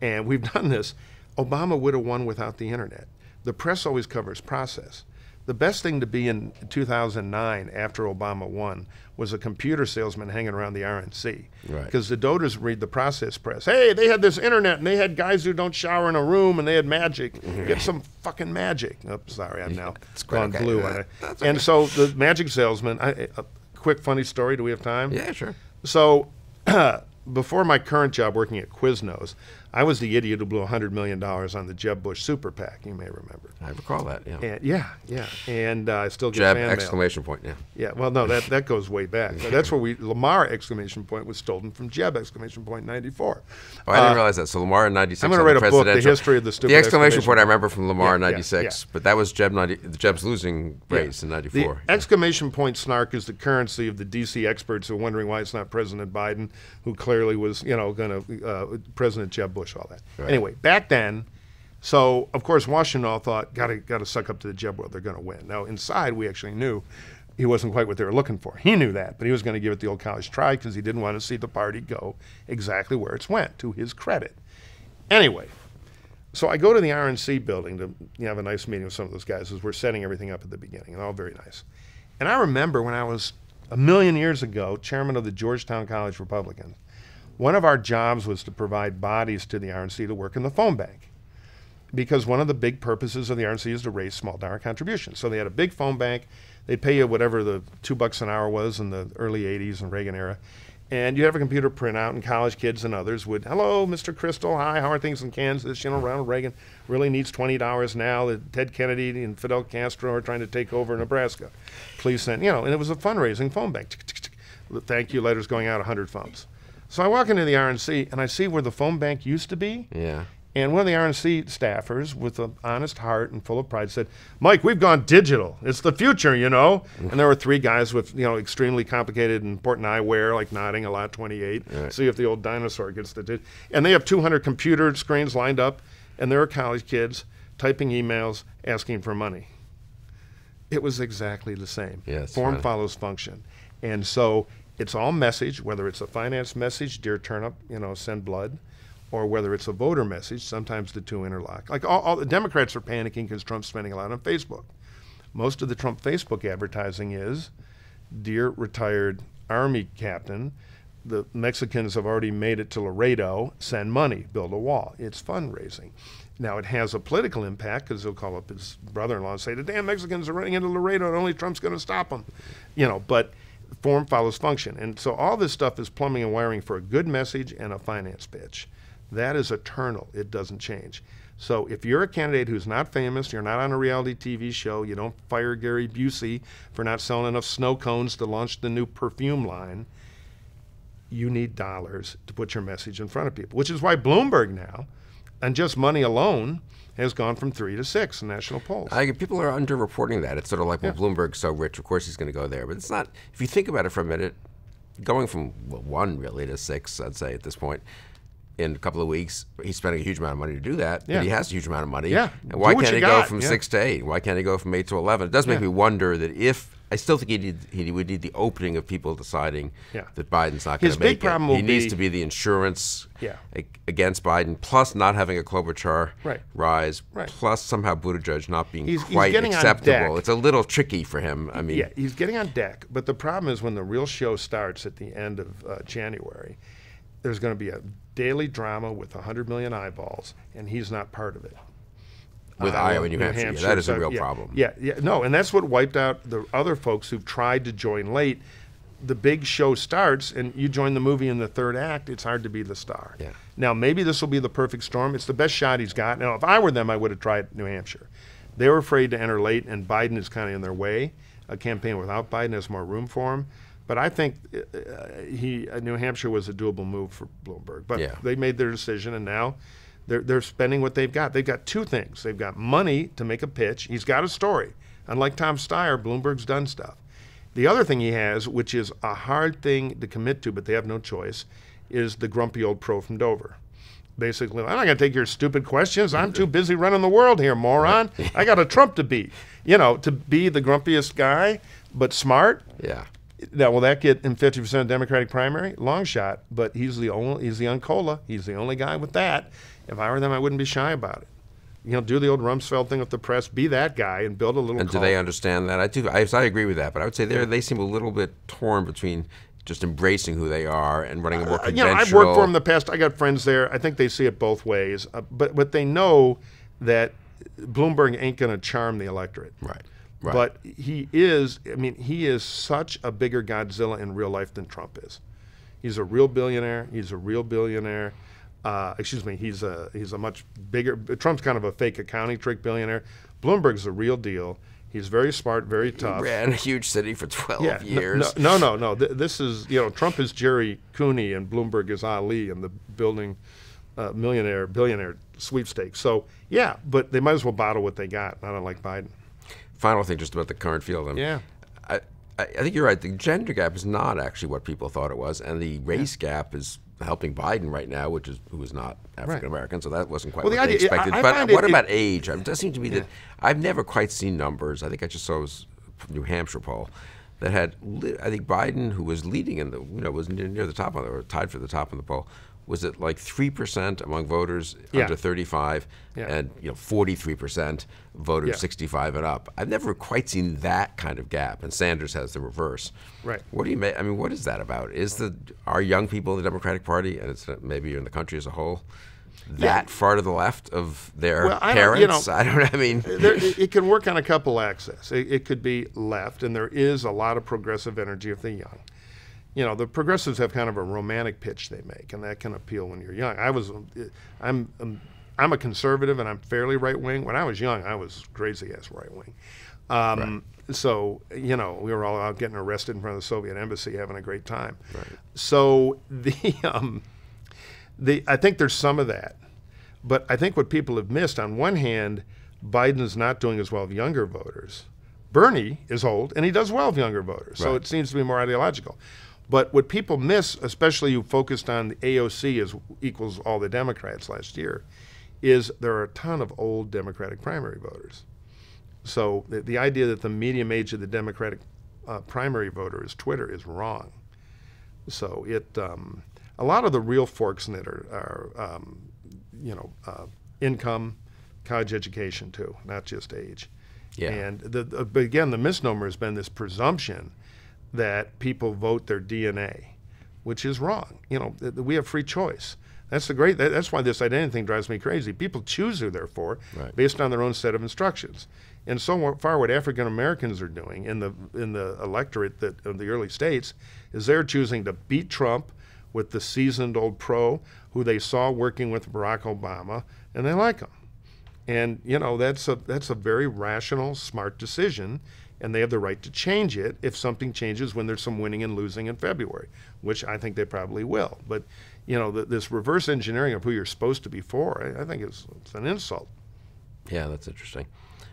and we've done this. Obama would have won without the internet. The press always covers process. The best thing to be in two thousand nine after Obama won was a computer salesman hanging around the R N C. Right. Because the doters read the process press. Hey, they had this internet and they had guys who don't shower in a room and they had magic. Get some fucking magic. Oh, sorry, I'm now gone okay. blue. Yeah, and okay. so the magic salesman, I, a quick funny story, do we have time? Yeah, sure. So before my current job working at Quiznos, I was the idiot who blew one hundred million dollars on the Jeb Bush super PAC. You may remember. I recall that, yeah. And, yeah, yeah. And uh, I still get fan mail. Jeb exclamation point, yeah. Yeah, well, no, that, that goes way back. That's where we, Lamar exclamation point was stolen from Jeb exclamation point ninety-four. Oh, I didn't uh, realize that. So Lamar in ninety-six. I'm going to write a book, The History of the Stupid The exclamation, exclamation point I remember from Lamar in yeah, ninety-six, yeah, yeah. but that was Jeb ninety, Jeb's losing race yeah. in ninety-four. The yeah. exclamation point snark is the currency of the D C experts who are wondering why it's not President Biden, who clearly was, you know, going to, uh, President Jeb Bush. Bush, all that. Right. Anyway, back then, so of course Washington all thought, gotta gotta suck up to the Jeb world, they're gonna win. Now inside we actually knew he wasn't quite what they were looking for. He knew that, but he was gonna give it the old college try because he didn't want to see the party go exactly where it's went, to his credit. Anyway, so I go to the R N C building to you know, have a nice meeting with some of those guys as we're setting everything up at the beginning, and all very nice. And I remember when I was a million years ago, chairman of the Georgetown College Republicans, one of our jobs was to provide bodies to the R N C to work in the phone bank, because one of the big purposes of the R N C is to raise small dollar contributions. So they had a big phone bank. They'd pay you whatever the two bucks an hour was in the early eighties and Reagan era. And you'd have a computer printout, and college kids and others would, hello, Mister Kristol, hi, how are things in Kansas? You know, Ronald Reagan really needs twenty dollars now. Ted Kennedy and Fidel Castro are trying to take over Nebraska. Please send, you know, and it was a fundraising phone bank. Thank you letters going out, one hundred phones. So I walk into the R N C and I see where the phone bank used to be. Yeah. And one of the R N C staffers with an honest heart and full of pride said, Mike, we've gone digital. It's the future, you know? And there were three guys with, you know, extremely complicated and important eyewear, like nodding a lot twenty-eight. Right. See if the old dinosaur gets the dig. And they have two hundred computer screens lined up, and there are college kids typing emails asking for money. It was exactly the same. Yes, Form right. follows function. And so it's all message, whether it's a finance message, dear turnip, you know, send blood, or whether it's a voter message, sometimes the two interlock. Like all, all the Democrats are panicking because Trump's spending a lot on Facebook. Most of the Trump Facebook advertising is, dear retired Army captain, the Mexicans have already made it to Laredo, send money, build a wall. It's fundraising. Now it has a political impact because he'll call up his brother-in-law and say, the damn Mexicans are running into Laredo and only Trump's gonna stop them. You know, but form follows function. And so all this stuff is plumbing and wiring for a good message and a finance pitch. That is eternal. It doesn't change. So if you're a candidate who's not famous, you're not on a reality T V show, you don't fire Gary Busey for not selling enough snow cones to launch the new perfume line, you need dollars to put your message in front of people, which is why Bloomberg now, and just money alone, has gone from three to six in national polls. I, people are underreporting that. It's sort of like, well, yeah. Bloomberg's so rich, of course he's going to go there. But it's not, if you think about it for a minute, going from well, one really to six, I'd say at this point, in a couple of weeks, he's spending a huge amount of money to do that, yeah. and he has a huge amount of money. Yeah. And why can't he got. go from yeah. six to eight? Why can't he go from eight to eleven? It does make yeah. me wonder that if, I still think he, need, he would need the opening of people deciding yeah. that Biden's not going to make it. He needs be, to be the insurance yeah. against Biden, plus not having a Klobuchar right. rise, right. plus somehow Buttigieg not being he's, quite he's acceptable. It's a little tricky for him. I mean, yeah, he's getting on deck, but the problem is when the real show starts at the end of uh, January, there's going to be a daily drama with one hundred million eyeballs, and he's not part of it. With Iowa, Iowa and New Hampshire, Hampshire. Yeah, that is a real yeah, problem. Yeah, yeah, no, and that's what wiped out the other folks who've tried to join late. The big show starts, and you join the movie in the third act, it's hard to be the star. Yeah. Now, maybe this will be the perfect storm. It's the best shot he's got. Now, if I were them, I would have tried New Hampshire. They were afraid to enter late, and Biden is kind of in their way. A campaign without Biden has more room for him. But I think uh, he, uh, New Hampshire was a doable move for Bloomberg. But yeah. they made their decision, and now They're, they're spending what they've got. They've got two things. They've got money to make a pitch. He's got a story. Unlike Tom Steyer, Bloomberg's done stuff. The other thing he has, which is a hard thing to commit to, but they have no choice, is the grumpy old pro from Dover. Basically, I'm not going to take your stupid questions. I'm too busy running the world here, moron. I got a Trump to beat. You know, to be the grumpiest guy, but smart. Yeah. Now, will that get him fifty percent of Democratic primary? Long shot, but he's the only, he's the Uncola. He's the only guy with that. If I were them, I wouldn't be shy about it. you know, do the old Rumsfeld thing with the press, be that guy and build a little. And call. Do they understand that? I do. I, I agree with that, but I would say they they seem a little bit torn between just embracing who they are and running a more conventional. Uh, you know, I've worked for them in the past. I got friends there. I think they see it both ways, uh, but but they know that Bloomberg ain't going to charm the electorate. Right. Right. But he is. I mean, he is such a bigger Godzilla in real life than Trump is. He's a real billionaire. He's a real billionaire. Uh, excuse me, he's a, he's a much bigger, Trump's kind of a fake accounting trick billionaire. Bloomberg's the real deal. He's very smart, very tough. He ran a huge city for twelve yeah, years. No, no, no, no. This is, you know, Trump is Jerry Cooney and Bloomberg is Ali in the building uh, millionaire, billionaire sweepstakes. So, yeah, but they might as well bottle what they got, not unlike Biden. Final thing just about the current field. I mean, yeah. I, I think you're right. The gender gap is not actually what people thought it was, and the race yeah. gap is helping Biden right now, which is who is not African American, right. so that wasn't quite well, what the idea, they expected. I, I but what it, about it, age? It does seem to me yeah. that I've never quite seen numbers. I think I just saw this New Hampshire poll that had, I think Biden, who was leading in the, you know, was near, near the top on the, or tied for the top in the poll, was at like three percent among voters yeah. under thirty-five, yeah. and you know, forty-three percent voters yeah. sixty-five and up. I've never quite seen that kind of gap, and Sanders has the reverse. Right. What do you make, I mean, what is that about? Is the, are young people in the Democratic Party, and it's maybe in the country as a whole, that yeah. far to the left of their well, I parents? Don't, you know, I don't know, I mean. There, it can work on a couple axes. It, it could be left, and there is a lot of progressive energy of the young. You know, the progressives have kind of a romantic pitch they make, and that can appeal when you're young. I was, I'm, I'm, I'm a conservative, and I'm fairly right-wing. When I was young, I was crazy-ass right-wing. Um, right. So, you know, we were all out getting arrested in front of the Soviet embassy, having a great time. Right. So the, um, the, I think there's some of that, but I think what people have missed, on one hand, Biden's not doing as well with younger voters. Bernie is old, and he does well with younger voters, right. so it seems to be more ideological. But what people miss, especially who focused on the A O C as equals all the Democrats last year, is there are a ton of old Democratic primary voters. So the, the idea that the median age of the Democratic uh, primary voter is Twitter is wrong. So it, um, a lot of the real forks in it are, are um, you know, uh, income, college education too, not just age. Yeah. And the, the, but again, the misnomer has been this presumption that people vote their D N A, which is wrong. You know, th we have free choice. That's the great, that, that's why this identity thing drives me crazy. People choose who they're for right. based on their own set of instructions. And so far what African Americans are doing in the, in the electorate that, of the early states is they're choosing to beat Trump with the seasoned old pro who they saw working with Barack Obama, and they like him. And you know, that's a, that's a very rational, smart decision, and they have the right to change it if something changes when there's some winning and losing in February, which I think they probably will. But you know, the, this reverse engineering of who you're supposed to be for, I, I think it's, it's an insult. Yeah, that's interesting.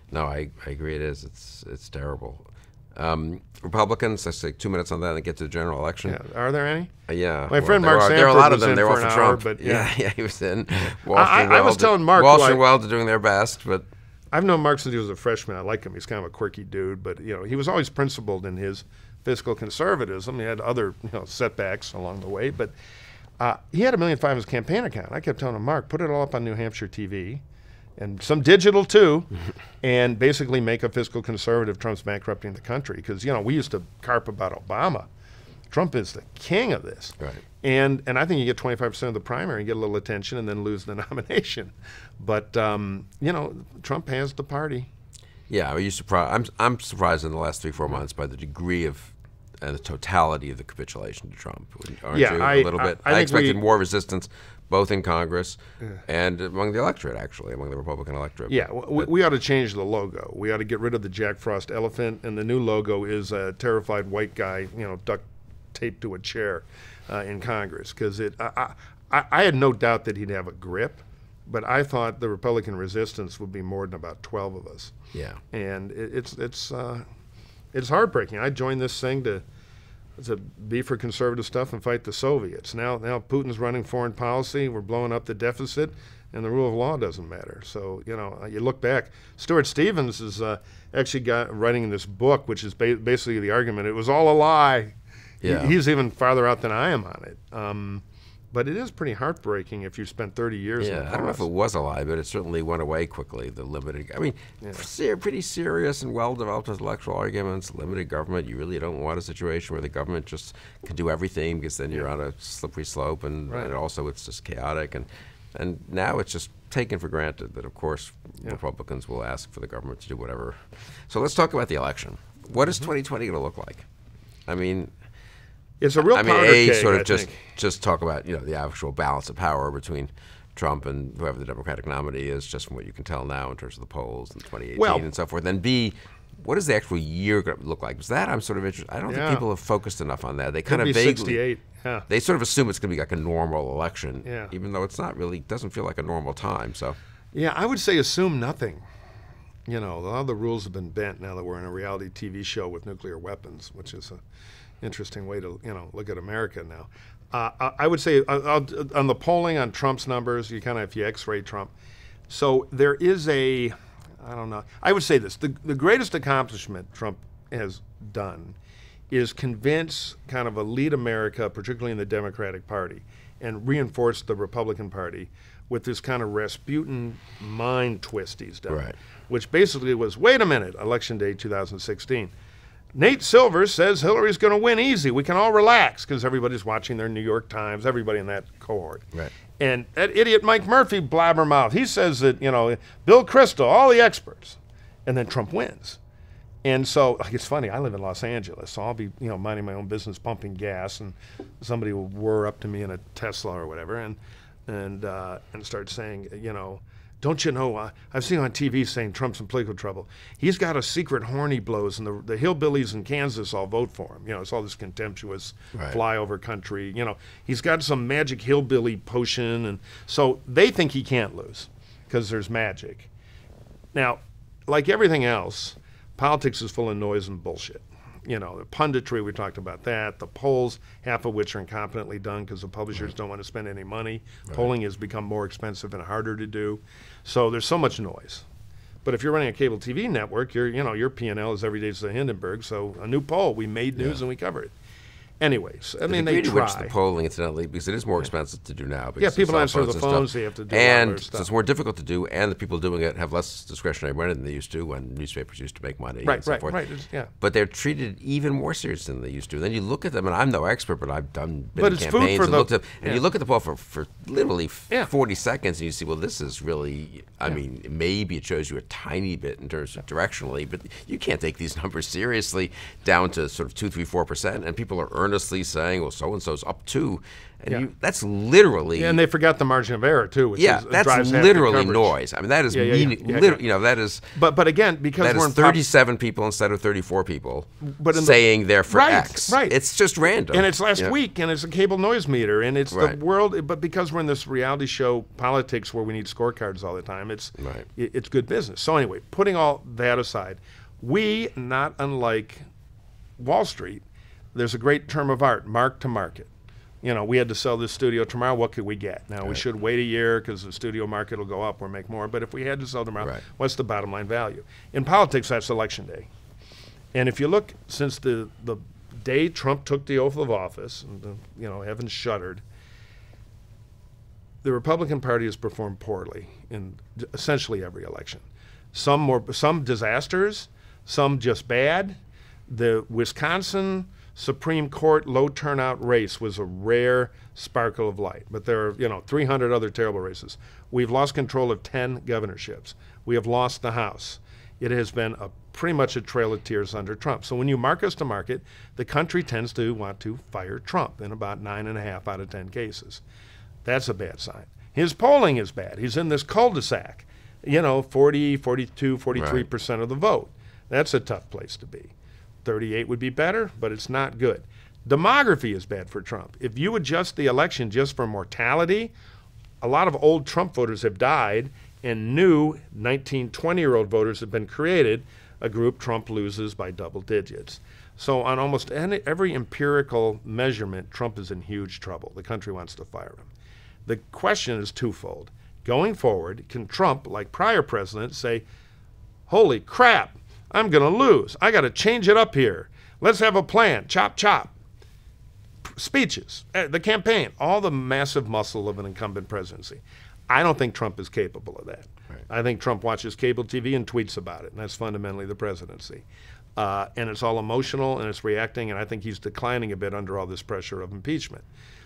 No, I, I agree it is, it's, it's terrible. Um, Republicans, let's take two minutes on that and get to the general election. Yeah. Are there any? Uh, yeah. My well, friend Mark Sanford was in for an hour, but yeah. yeah, he was in. I, I was telling Mark. Walsh and Weld are doing their best, but. I've known Mark since he was a freshman. I like him. He's kind of a quirky dude, but you know, he was always principled in his fiscal conservatism. He had other, you know, setbacks along the way, but uh, he had a million five in his campaign account. I kept telling him, Mark, put it all up on New Hampshire T V, and some digital too, and basically make a fiscal conservative. Trump's bankrupting the country, because you know, we used to carp about Obama. Trump is the king of this, right. and and I think you get twenty-five percent of the primary and get a little attention, and then lose the nomination. But um, you know, Trump has the party. Yeah, are you surprised? I'm I'm surprised in the last three four months by the degree of and the totality of the capitulation to Trump. Aren't yeah, you? I, a little bit. I, I, I expected we, more resistance, both in Congress yeah. and among the electorate, actually, among the Republican electorate. Yeah, but, we, we ought to change the logo. We ought to get rid of the Jack Frost elephant, and the new logo is a terrified white guy, you know, duck. taped to a chair uh, in Congress, because it. I, I, I had no doubt that he'd have a grip, but I thought the Republican resistance would be more than about twelve of us. Yeah, and it, it's it's uh, it's heartbreaking. I joined this thing to to be for conservative stuff and fight the Soviets. Now now Putin's running foreign policy. We're blowing up the deficit, and the rule of law doesn't matter. So you know, you look back. Stuart Stevens is uh, actually got writing this book, which is ba basically the argument. It was all a lie. Yeah. He's even farther out than I am on it. Um, But it is pretty heartbreaking if you spent thirty years. Yeah, in the I don't know if it was a lie, but it certainly went away quickly. The limited, I mean, yeah. pretty serious and well-developed intellectual arguments. Limited government. You really don't want a situation where the government just can do everything, because then you're on a slippery slope, and, right. and also it's just chaotic. And and now it's just taken for granted that, of course, yeah. Republicans will ask for the government to do whatever. So let's talk about the election. What is mm-hmm. twenty twenty going to look like? I mean. It's a real I mean, powder a, cake, sort of I just think. just talk about you know the actual balance of power between Trump and whoever the Democratic nominee is, just from what you can tell now in terms of the polls in twenty eighteen well, and so forth. Then B, what is the actual year going to look like? Because that I'm sort of interested. I don't yeah. think people have focused enough on that. They Could kind of be vaguely sixty-eight. Yeah. They sort of assume it's going to be like a normal election, yeah. even though it's not really. Doesn't feel like a normal time. So yeah, I would say assume nothing. You know, a lot of the rules have been bent now that we're in a reality T V show with nuclear weapons, which is a interesting way to you know look at America now. Uh, I, I would say I'll, I'll, on the polling on Trump's numbers, you kind of if you X-ray Trump. So there is a, I don't know. I would say this: the the greatest accomplishment Trump has done is convince kind of elite America, particularly in the Democratic Party, and reinforce the Republican Party with this kind of Rasputin mind twist he's done, right. which basically was, wait a minute, Election Day two thousand sixteen. Nate Silver says Hillary's going to win easy. We can all relax because everybody's watching their New York Times, everybody in that cohort. Right. And that idiot Mike Murphy blabbermouth, he says that, you know, Bill Kristol, all the experts. And then Trump wins. And so, like, it's funny, I live in Los Angeles, so I'll be, you know, minding my own business, pumping gas, and somebody will whir up to me in a Tesla or whatever and, and, uh, and start saying, you know, don't you know, uh, I've seen on T V saying Trump's in political trouble. He's got a secret horn he blows, and the, the hillbillies in Kansas all vote for him. You know, it's all this contemptuous right. flyover country. You know, he's got some magic hillbilly potion, and so they think he can't lose because there's magic. Now, like everything else, politics is full of noise and bullshit. You know, the punditry, we talked about that, the polls, half of which are incompetently done because the publishers right. don't want to spend any money. Right. Polling has become more expensive and harder to do. So there's so much noise. But if you're running a cable T V network, you're, you know, your P and L is every day to the Hindenburg, so a new poll, we made news yeah. and we covered it. Anyways, I the mean, they try. Which the polling, incidentally, because it is more expensive to do now. Yeah, people answer the phones, they have to do and other stuff. And so it's more difficult to do, and the people doing it have less discretionary money than they used to when newspapers used to make money right, and so right, forth. Right, right, yeah. But they're treated even more serious than they used to. And then you look at them, and I'm no expert, but I've done been in campaigns and the, looked up, and yeah. you look at the poll for, for literally yeah. forty seconds, and you see, well, this is really, I yeah. mean, maybe it shows you a tiny bit in terms of directionally, but you can't take these numbers seriously down to sort of two, three, four percent, and people are earning earnestly saying, well, so-and-so's up too. And yeah. you, that's literally... Yeah, and they forgot the margin of error, too, which yeah, is, that's literally noise. I mean, that is... Yeah, yeah, yeah, meaning, yeah, yeah. You know, that is... But, but again, because we're in... thirty-seven people instead of thirty-four people but in saying the, they're for right, X. Right, it's just random. And it's last yeah. week, and it's a cable noise meter, and it's right. the world... But because we're in this reality show politics where we need scorecards all the time, it's right. it, it's good business. So anyway, putting all that aside, we, not unlike Wall Street, there's a great term of art, mark to market. You know, we had to sell this studio tomorrow, what could we get? Now, right. we should wait a year because the studio market will go up or make more, but if we had to sell tomorrow, right. what's the bottom line value? In politics, that's election day. And if you look, since the, the day Trump took the oath of office, and the, you know, heaven shuddered, the Republican Party has performed poorly in essentially every election. Some, more, some disasters, some just bad. The Wisconsin Supreme Court low turnout race was a rare sparkle of light, but there are, you know, three hundred other terrible races. We've lost control of ten governorships. We have lost the House. It has been a pretty much a trail of tears under Trump. So when you mark us to market, the country tends to want to fire Trump in about nine and a half out of ten cases. That's a bad sign. His polling is bad. He's in this cul-de-sac, you know, forty, forty-two, forty-three percent right. of the vote. That's a tough place to be. thirty-eight would be better, but it's not good. Demography is bad for Trump. If you adjust the election just for mortality, a lot of old Trump voters have died, and new nineteen, twenty-year-old voters have been created, a group Trump loses by double digits. So on almost any, every empirical measurement, Trump is in huge trouble. The country wants to fire him. The question is twofold. Going forward, can Trump, like prior presidents, say, holy crap, I'm going to lose. I got to change it up here. Let's have a plan. Chop, chop. speeches, the campaign, all the massive muscle of an incumbent presidency. I don't think Trump is capable of that. Right. I think Trump watches cable T V and tweets about it, and that's fundamentally the presidency. Uh, and it's all emotional, and it's reacting, and I think he's declining a bit under all this pressure of impeachment.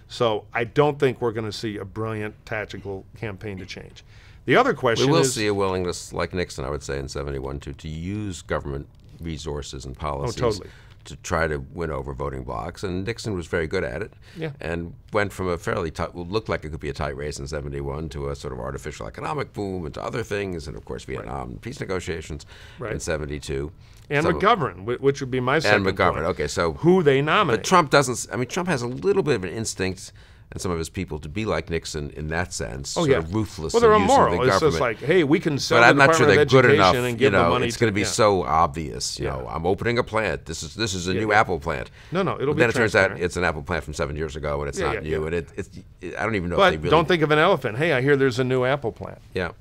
So I don't think we're going to see a brilliant tactical campaign to change. The other question is... We will is, see a willingness, like Nixon, I would say, in seventy-one, to, to use government resources and policies. Oh, totally. To try to win over voting blocks, and Nixon was very good at it, yeah. and went from a fairly tight, what looked like it could be a tight race in seventy-one to a sort of artificial economic boom and to other things, and of course Vietnam right. peace negotiations right. in seventy-two. And Some, McGovern, which would be my second And McGovern, point. okay, so. Who they nominate. But Trump doesn't, I mean, Trump has a little bit of an instinct and some of his people to be like Nixon in that sense, oh, sort yeah. of ruthless. Well, they're immoral. The it's government. just like, hey, we can sell the Department sure of Education enough, and give you know, them money. It's going to be yeah. so obvious. You yeah. know, I'm opening a plant. This is this is a yeah, new yeah. Apple plant. No, no, it'll but be. Then it turns out it's an Apple plant from seven years ago, and it's yeah, not yeah, new. Yeah. And it, it's it, I don't even know. But if they really don't think of an elephant. Hey, I hear there's a new Apple plant. Yeah.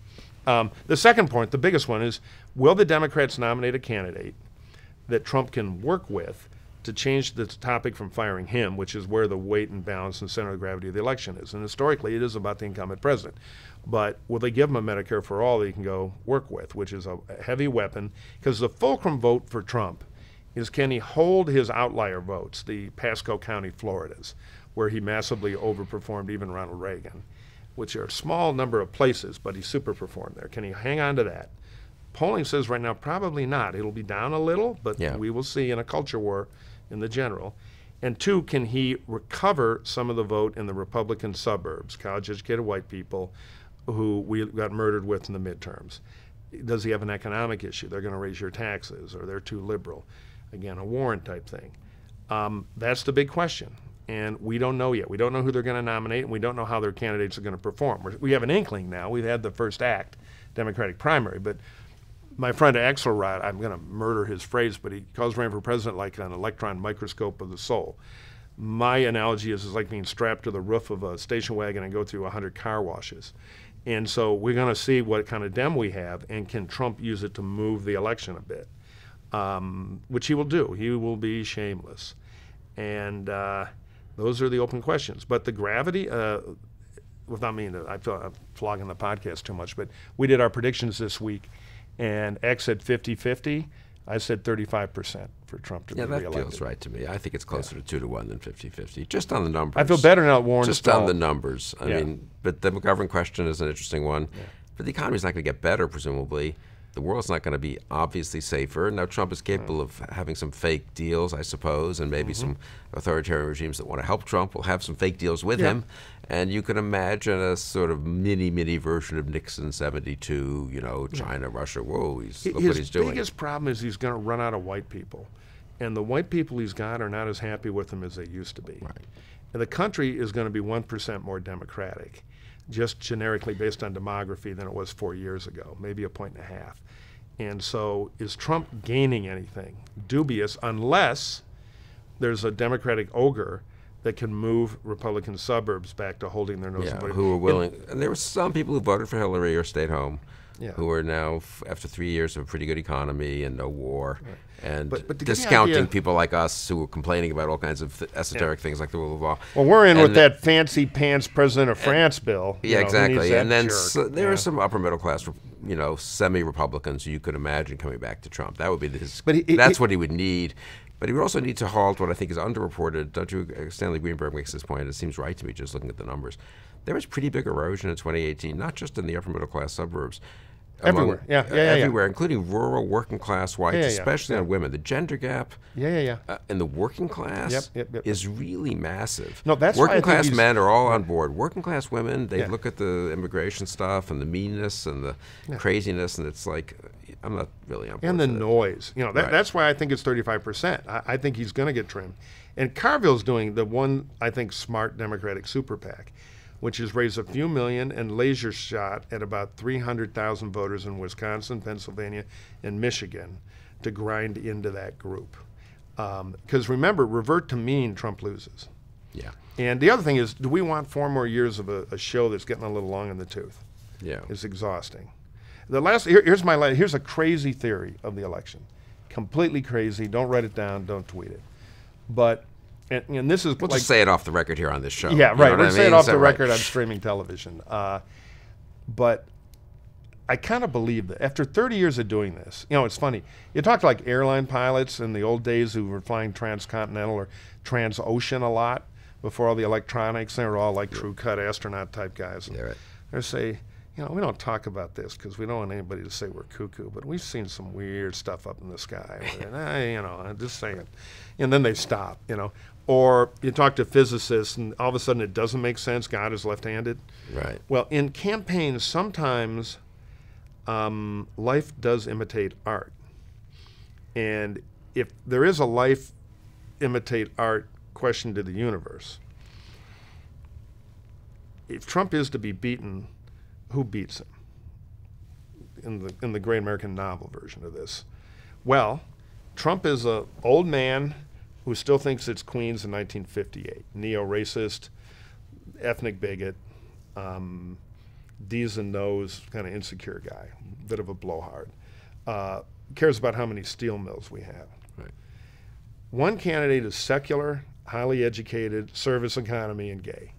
Um, the second point, the biggest one, is will the Democrats nominate a candidate that Trump can work with to change the topic from firing him, which is where the weight and balance and center of gravity of the election is. And historically, it is about the incumbent president. But will they give him a Medicare for all that he can go work with, which is a heavy weapon? Because the fulcrum vote for Trump is, can he hold his outlier votes, the Pasco County Floridas, where he massively overperformed even Ronald Reagan, which are a small number of places, but he superperformed there. Can he hang on to that? Polling says right now, probably not. It'll be down a little, but yeah. we will see in a culture war in the general. And two, can he recover some of the vote in the Republican suburbs, college-educated white people who we got murdered with in the midterms? Does he have an economic issue? They're going to raise your taxes, or they're too liberal. Again, a Warren type thing. Um, that's the big question. And we don't know yet. We don't know who they're going to nominate, and we don't know how their candidates are going to perform. We're, we have an inkling now. We've had the first act, Democratic primary, but my friend Axelrod, I'm going to murder his phrase, but he calls running for president like an electron microscope of the soul. My analogy is it's like being strapped to the roof of a station wagon and go through a hundred car washes. And so we're going to see what kind of dem we have, and can Trump use it to move the election a bit, um, which he will do. He will be shameless. And uh, those are the open questions. But the gravity... Uh, without meaning to, I feel I'm flogging the podcast too much, but we did our predictions this week, and X said fifty fifty. I said thirty-five percent for Trump to yeah, be reelected. Yeah, that feels right to me. I think it's closer yeah. to two to one than fifty fifty, just on the numbers. I feel better now that Warren's Just on the numbers. I yeah. mean, but the McGovern question is an interesting one. Yeah. But the economy's not going to get better, presumably. The world's not going to be obviously safer. Now, Trump is capable right. of having some fake deals, I suppose, and maybe mm-hmm. some authoritarian regimes that want to help Trump will have some fake deals with yeah. him. And you can imagine a sort of mini, mini version of Nixon seventy-two, you know, China, yeah. Russia, whoa, he's, look what he's doing. His biggest problem is he's going to run out of white people. And the white people he's got are not as happy with him as they used to be. Right. And the country is going to be one percent more democratic, just generically based on demography, than it was four years ago, maybe a point and a half. And so is Trump gaining anything? Dubious, unless there's a Democratic ogre that can move Republican suburbs back to holding their nose. Yeah, who are willing. And, and there were some people who voted for Hillary or stayed home, yeah. who are now, after three years of a pretty good economy and no war, right. and but, but discounting idea, people like us who were complaining about all kinds of th esoteric yeah. things like the rule of law. Well, we're in and with the, that fancy pants President of France and, bill. Yeah, know, exactly. And then so, there yeah. are some upper middle class, you know, semi-Republicans who you could imagine coming back to Trump. That would be his. But he, that's he, what he would need. But he would also need to halt what I think is underreported. Don't you? Stanley Greenberg makes this point. It seems right to me, just looking at the numbers. There was pretty big erosion in twenty eighteen, not just in the upper middle class suburbs. Everywhere, among, yeah, yeah, uh, yeah, everywhere, yeah. including rural working class whites, yeah, yeah, especially yeah. on women. The gender gap, yeah, yeah, yeah, uh, in the working class yep, yep, yep. is really massive. No, that's working class men are all on board. Working class women, they yeah. look at the immigration stuff and the meanness and the yeah. craziness, and it's like, I'm not really on board. And the noise, you know, that, right. that's why I think it's thirty-five percent. I, I think he's going to get trimmed. And Carville's doing the one, I think, smart Democratic super PAC, which has raised a few million and laser shot at about three hundred thousand voters in Wisconsin, Pennsylvania, and Michigan to grind into that group. Because um, remember, revert to mean, Trump loses. Yeah. And the other thing is, do we want four more years of a, a show that's getting a little long in the tooth? Yeah. It's exhausting. The last, here, here's my last, here's a crazy theory of the election. Completely crazy, don't write it down, don't tweet it. But and, and this is we'll like, just say it off the record here on this show. Yeah, right. You know we'll I mean? say it off the record right? on streaming television. Uh, but I kind of believe that after thirty years of doing this, you know, it's funny. You talk to like airline pilots in the old days who were flying transcontinental or transocean a lot before all the electronics. They were all like yeah. true cut astronaut type guys. Yeah, right. They say, you know, we don't talk about this because we don't want anybody to say we're cuckoo, but we've seen some weird stuff up in the sky. And I, you know, I'm just saying. And then they stop, you know. Or you talk to physicists and all of a sudden it doesn't make sense. God is left-handed. Right. Well, in campaigns, sometimes um, life does imitate art. And if there is a life imitate art question to the universe, if Trump is to be beaten, who beats him in the in the Great American Novel version of this? Well, Trump is an old man who still thinks it's Queens in nineteen fifty-eight, neo-racist, ethnic bigot, um, D's and no's kind of insecure guy, bit of a blowhard. Uh, cares about how many steel mills we have. Right. One candidate is secular, highly educated, service economy, and gay.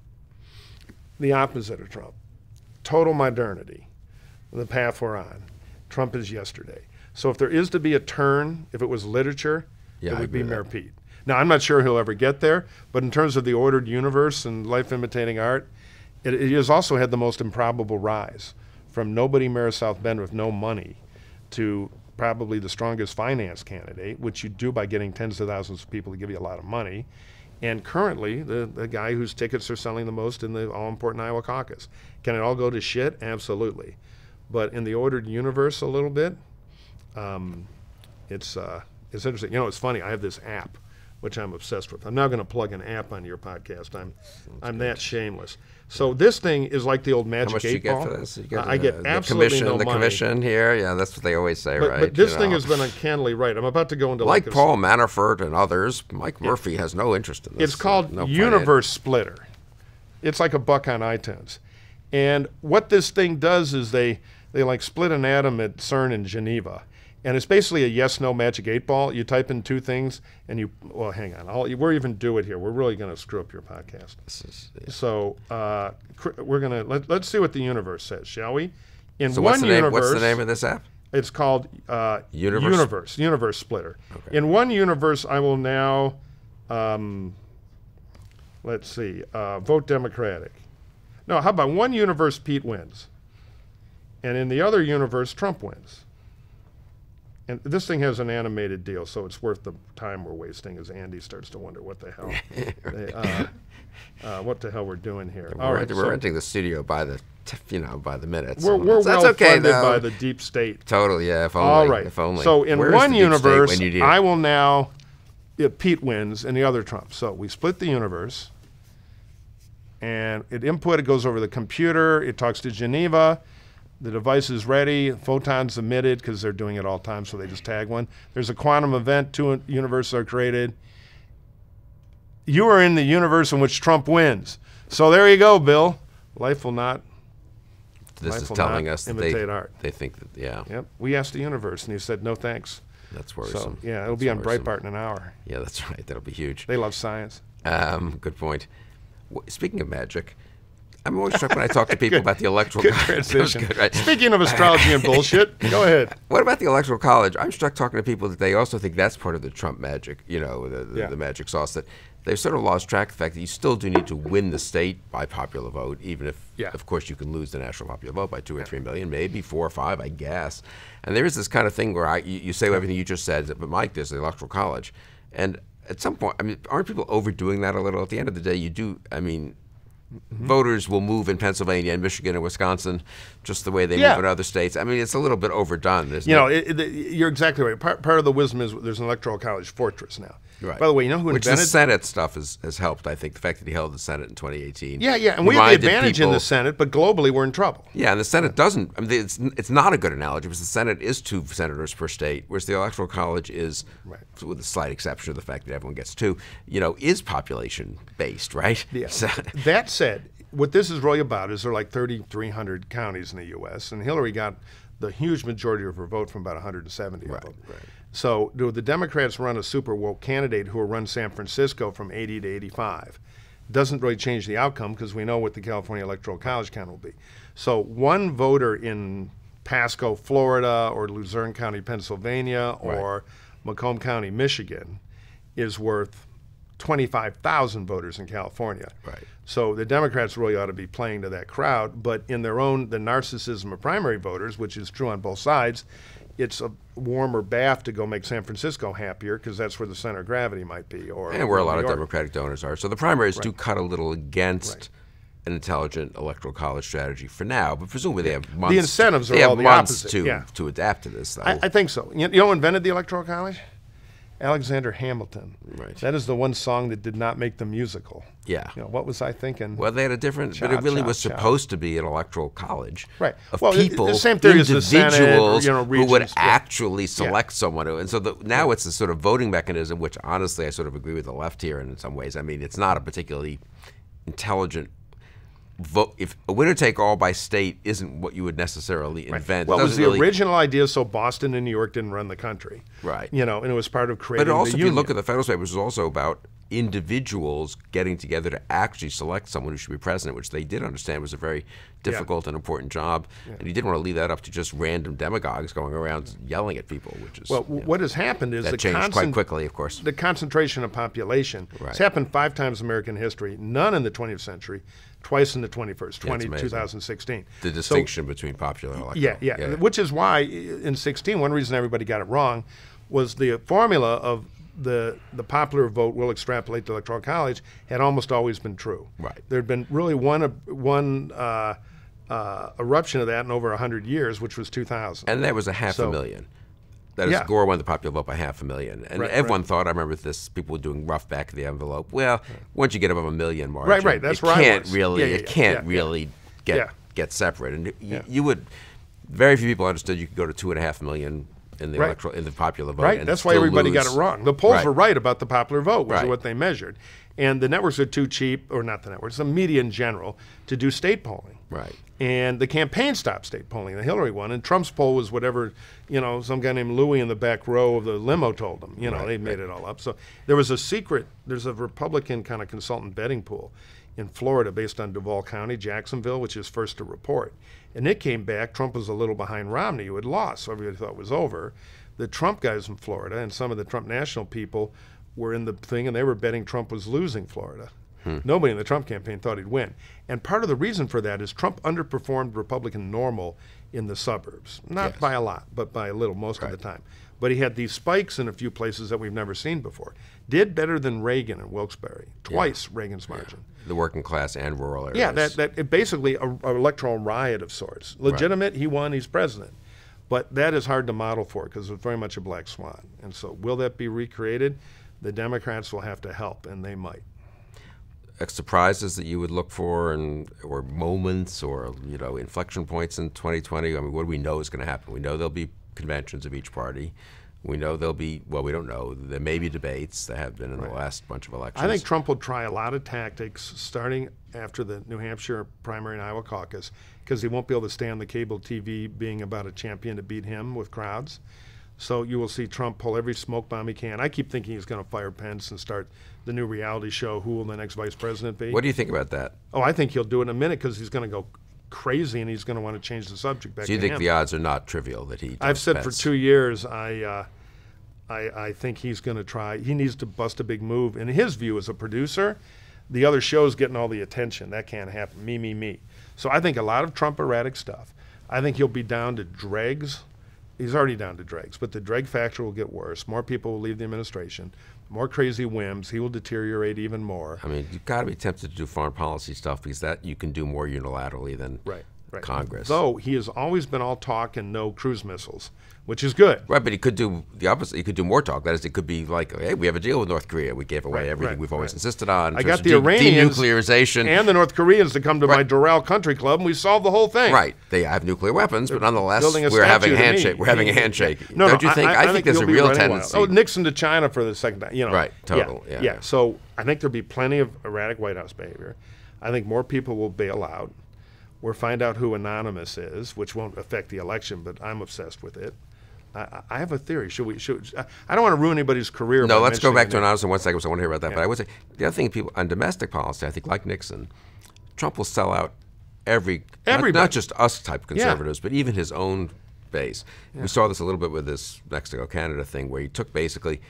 The opposite of Trump. Total modernity, the path we're on. Trump is yesterday. So if there is to be a turn, if it was literature, yeah, it would be Mayor Pete. Now, I'm not sure he'll ever get there, but in terms of the ordered universe and life imitating art, it, it has also had the most improbable rise from nobody mayor of South Bend with no money to probably the strongest finance candidate, which you do by getting tens of thousands of people to give you a lot of money. And currently, the, the guy whose tickets are selling the most in the all-important Iowa caucus. Can it all go to shit? Absolutely. But in the ordered universe a little bit, um, it's, uh, it's interesting. You know, it's funny. I have this app, which I'm obsessed with. I'm now going to plug an app onto your podcast. I'm, I'm that shameless. So this thing is like the old Magic Eight Ball. How much do you get for this? You get uh, the, I get the absolutely no money. The commission here, yeah, that's what they always say, but, right? But this you thing know. has been uncannily right. I'm about to go into like, like Paul Manafort and others. Mike Murphy yeah. has no interest in this. It's called no Universe Splitter. It's like a buck on iTunes, and what this thing does is they they like split an atom at CERN in Geneva. And it's basically a yes-no Magic Eight Ball. You type in two things, and you well, hang on. I'll, we're even do it here. We're really going to screw up your podcast. This is, yeah. So uh, we're going to let, let's see what the universe says, shall we? In so one what's the universe, name, what's the name of this app? It's called uh, Universe Universe Universe Splitter. Okay. In one universe, I will now um, let's see uh, vote Democratic. No, how about one universe Pete wins, and in the other universe Trump wins. And this thing has an animated deal, so it's worth the time we're wasting as Andy starts to wonder what the hell, they, uh, uh, what the hell we're doing here. All we're, right, we're so renting the studio by the, you know, by the minute. We're, we're well okay, funded though. by the deep state. Totally, yeah. If only. All right. If only. So in Where one universe, I will now. Yeah, Pete wins, and the other Trump. So we split the universe, and it input. It goes over the computer. It talks to Geneva. The device is ready, photons emitted, because they're doing it all the time, so they just tag one. There's a quantum event, two universes are created. You are in the universe in which Trump wins. So there you go, Bill. Life will not This life is will telling not us that imitate they, art. They think that, yeah. Yep. We asked the universe, and he said, no thanks. That's worrisome. So, yeah, it'll that's be on worrisome. Breitbart in an hour. Yeah, that's right. That'll be huge. They love science. Um, good point. Speaking of magic, I'm always struck when I talk to people good, about the electoral good college. Good, right? Speaking of astrology and bullshit, go ahead. What about the electoral college? I'm struck talking to people that they also think that's part of the Trump magic, you know, the, the, yeah. the magic sauce, that they've sort of lost track of the fact that you still do need to win the state by popular vote, even if, yeah. of course, you can lose the national popular vote by two or three million, maybe four or five, I guess. And there is this kind of thing where I, you, you say everything you just said, but Mike, there's the electoral college. And at some point, I mean, aren't people overdoing that a little? At the end of the day, you do, I mean, Mm-hmm. voters will move in Pennsylvania and Michigan and Wisconsin just the way they yeah. move in other states. I mean, it's a little bit overdone, isn't you know, it? It, it, you're exactly right. Part, part of the wisdom is there's an electoral college fortress now. Right. By the way, you know who Which invented? Which the Senate stuff has, has helped, I think, the fact that he held the Senate in twenty eighteen. Yeah, yeah, and we have the advantage people, in the Senate, but globally we're in trouble. Yeah, and the Senate doesn't, I mean, it's, it's not a good analogy because the Senate is two senators per state, whereas the electoral college is, right. with a slight exception of the fact that everyone gets two, you know, is population-based, right? Yeah. So, that said, what this is really about is there are like thirty-three hundred counties in the U S, and Hillary got the huge majority of her vote from about one hundred seventy right, of them. Right. So do the Democrats run a super woke candidate who will run San Francisco from eighty to eighty-five? Doesn't really change the outcome because we know what the California Electoral College count will be. So one voter in Pasco, Florida, or Luzerne County, Pennsylvania, or right. Macomb County, Michigan, is worth twenty-five thousand voters in California. Right. So the Democrats really ought to be playing to that crowd, but in their own, the narcissism of primary voters, which is true on both sides, it's a warmer bath to go make San Francisco happier because that's where the center of gravity might be. Or and where a lot of Democratic donors are. So the primaries right. do cut a little against right. an intelligent electoral college strategy for now, but presumably they have months. The incentives are they all have the months opposite. To, yeah. to adapt to this, though. I, I think so. You know who invented the electoral college? Alexander Hamilton. Right. That is the one song that did not make the musical. Yeah. You know, what was I thinking? Well, they had a different, cha, but it really cha, was supposed cha. to be an electoral college. Right. Of well, people, the same theory individuals as the Senate or, you know, regions, who would actually yeah. select yeah. someone. Who, and so the, now yeah. it's a sort of voting mechanism, which honestly, I sort of agree with the left here in some ways. I mean, it's not a particularly intelligent vote. If a winner take all by state isn't what you would necessarily right. invent. Well, it was the really original idea, so Boston and New York didn't run the country. Right. You know, and it was part of creating the union. But also, if you look at the Federalist Papers, it was also about individuals getting together to actually select someone who should be president, which they did understand was a very difficult yeah. and important job. Yeah. And you didn't want to leave that up to just random demagogues going around yelling at people, which is well. What know, has happened is that the changed quite quickly, of course. The concentration of population. Right. It's happened five times in American history, none in the twentieth century, twice in the twenty-first, twenty, yeah, two thousand sixteen. The distinction so, between popular and electoral. Yeah, yeah, yeah, which is why in sixteen, one reason everybody got it wrong was the formula of the the popular vote will extrapolate to electoral college had almost always been true. Right. There had been really one one uh, uh, eruption of that in over one hundred years, which was two thousand. And that was a half so, a million. That is, yeah. Gore won the popular vote by half a million. And right, everyone right. thought, I remember this, people were doing rough back of the envelope. Well, right. once you get above a million margin, right, right. That's it, where can't really, yeah, yeah, yeah. it can't yeah, really yeah. get yeah. get separate. And yeah. you would, very few people understood you could go to two and a half million in the right. electoral, in the popular vote. Right, and that's why everybody lose. got it wrong. The polls right. were right about the popular vote, which right. is what they measured. And the networks are too cheap, or not the networks, the media in general, to do state polling. Right. And the campaign stopped state polling, the Hillary one, and Trump's poll was whatever, you know, some guy named Louie in the back row of the limo told them. You know, right, they made right. it all up. So there was a secret, there's a Republican kind of consultant betting pool in Florida based on Duval County, Jacksonville, which is first to report. And it came back, Trump was a little behind Romney, who had lost, so everybody thought it was over. The Trump guys in Florida and some of the Trump national people were in the thing, and they were betting Trump was losing Florida. Hmm. Nobody in the Trump campaign thought he'd win. And part of the reason for that is Trump underperformed Republican normal in the suburbs. Not yes. by a lot, but by a little most right. of the time. But he had these spikes in a few places that we've never seen before. Did better than Reagan in Wilkes-Barre, twice yeah. Reagan's margin. Yeah. The working class and rural areas. Yeah, that, that it basically a, an electoral riot of sorts. Legitimate, right. he won, he's president. But that is hard to model for because it's very much a black swan. And so will that be recreated? The Democrats will have to help, and they might. Surprises that you would look for, and or moments, or you know, inflection points in twenty twenty. I mean, what do we know is going to happen? We know there'll be conventions of each party. We know there'll be well, we don't know. There may be debates that have been in right. the last bunch of elections. I think Trump will try a lot of tactics starting after the New Hampshire primary and Iowa caucus because he won't be able to stand the cable T V being about a champion to beat him with crowds. So you will see Trump pull every smoke bomb he can. I keep thinking he's going to fire Pence and start the new reality show, who will the next vice president be? What do you think about that? Oh, I think he'll do it in a minute because he's going to go crazy and he's going to want to change the subject back to him. So you think the odds are not trivial that he I've said Pence. for two years I, uh, I, I think he's going to try. He needs to bust a big move. In his view as a producer, the other show's getting all the attention. That can't happen. Me, me, me. So I think a lot of Trump erratic stuff. I think he'll be down to dregs. He's already down to dregs, but the dreg factor will get worse. More people will leave the administration. More crazy whims. He will deteriorate even more. I mean, you've got to be tempted to do foreign policy stuff because that you can do more unilaterally than right, right. Congress. Though he has always been all talk and no cruise missiles, which is good. Right, but he could do the opposite. He could do more talk. That is, it could be like, hey, we have a deal with North Korea. We gave away right, everything right, we've always right. insisted on. In I got the Iranians denuclearization. And the North Koreans to come to right. my Doral country club, and we solved the whole thing. Right. They have nuclear weapons, They're but nonetheless, we're having a handshake. We're having a handshake. No, Don't no, you think? I, I, I think, think there's a real tendency. Wild. Oh, Nixon to China for the second time. You know. Right. Total. Yeah, yeah. yeah. So I think there'll be plenty of erratic White House behavior. I think more people will bail out. We'll find out who Anonymous is, which won't affect the election, but I'm obsessed with it. I, I have a theory. Should we? Should I don't want to ruin anybody's career. No, let's go back to Anonymous in one second, because I want to hear about that. Yeah. But I would say the other thing, people on domestic policy, I think, like Nixon, Trump will sell out every not, not just us type conservatives, yeah. but even his own base. Yeah. We saw this a little bit with this Mexico-Canada thing, where he took basically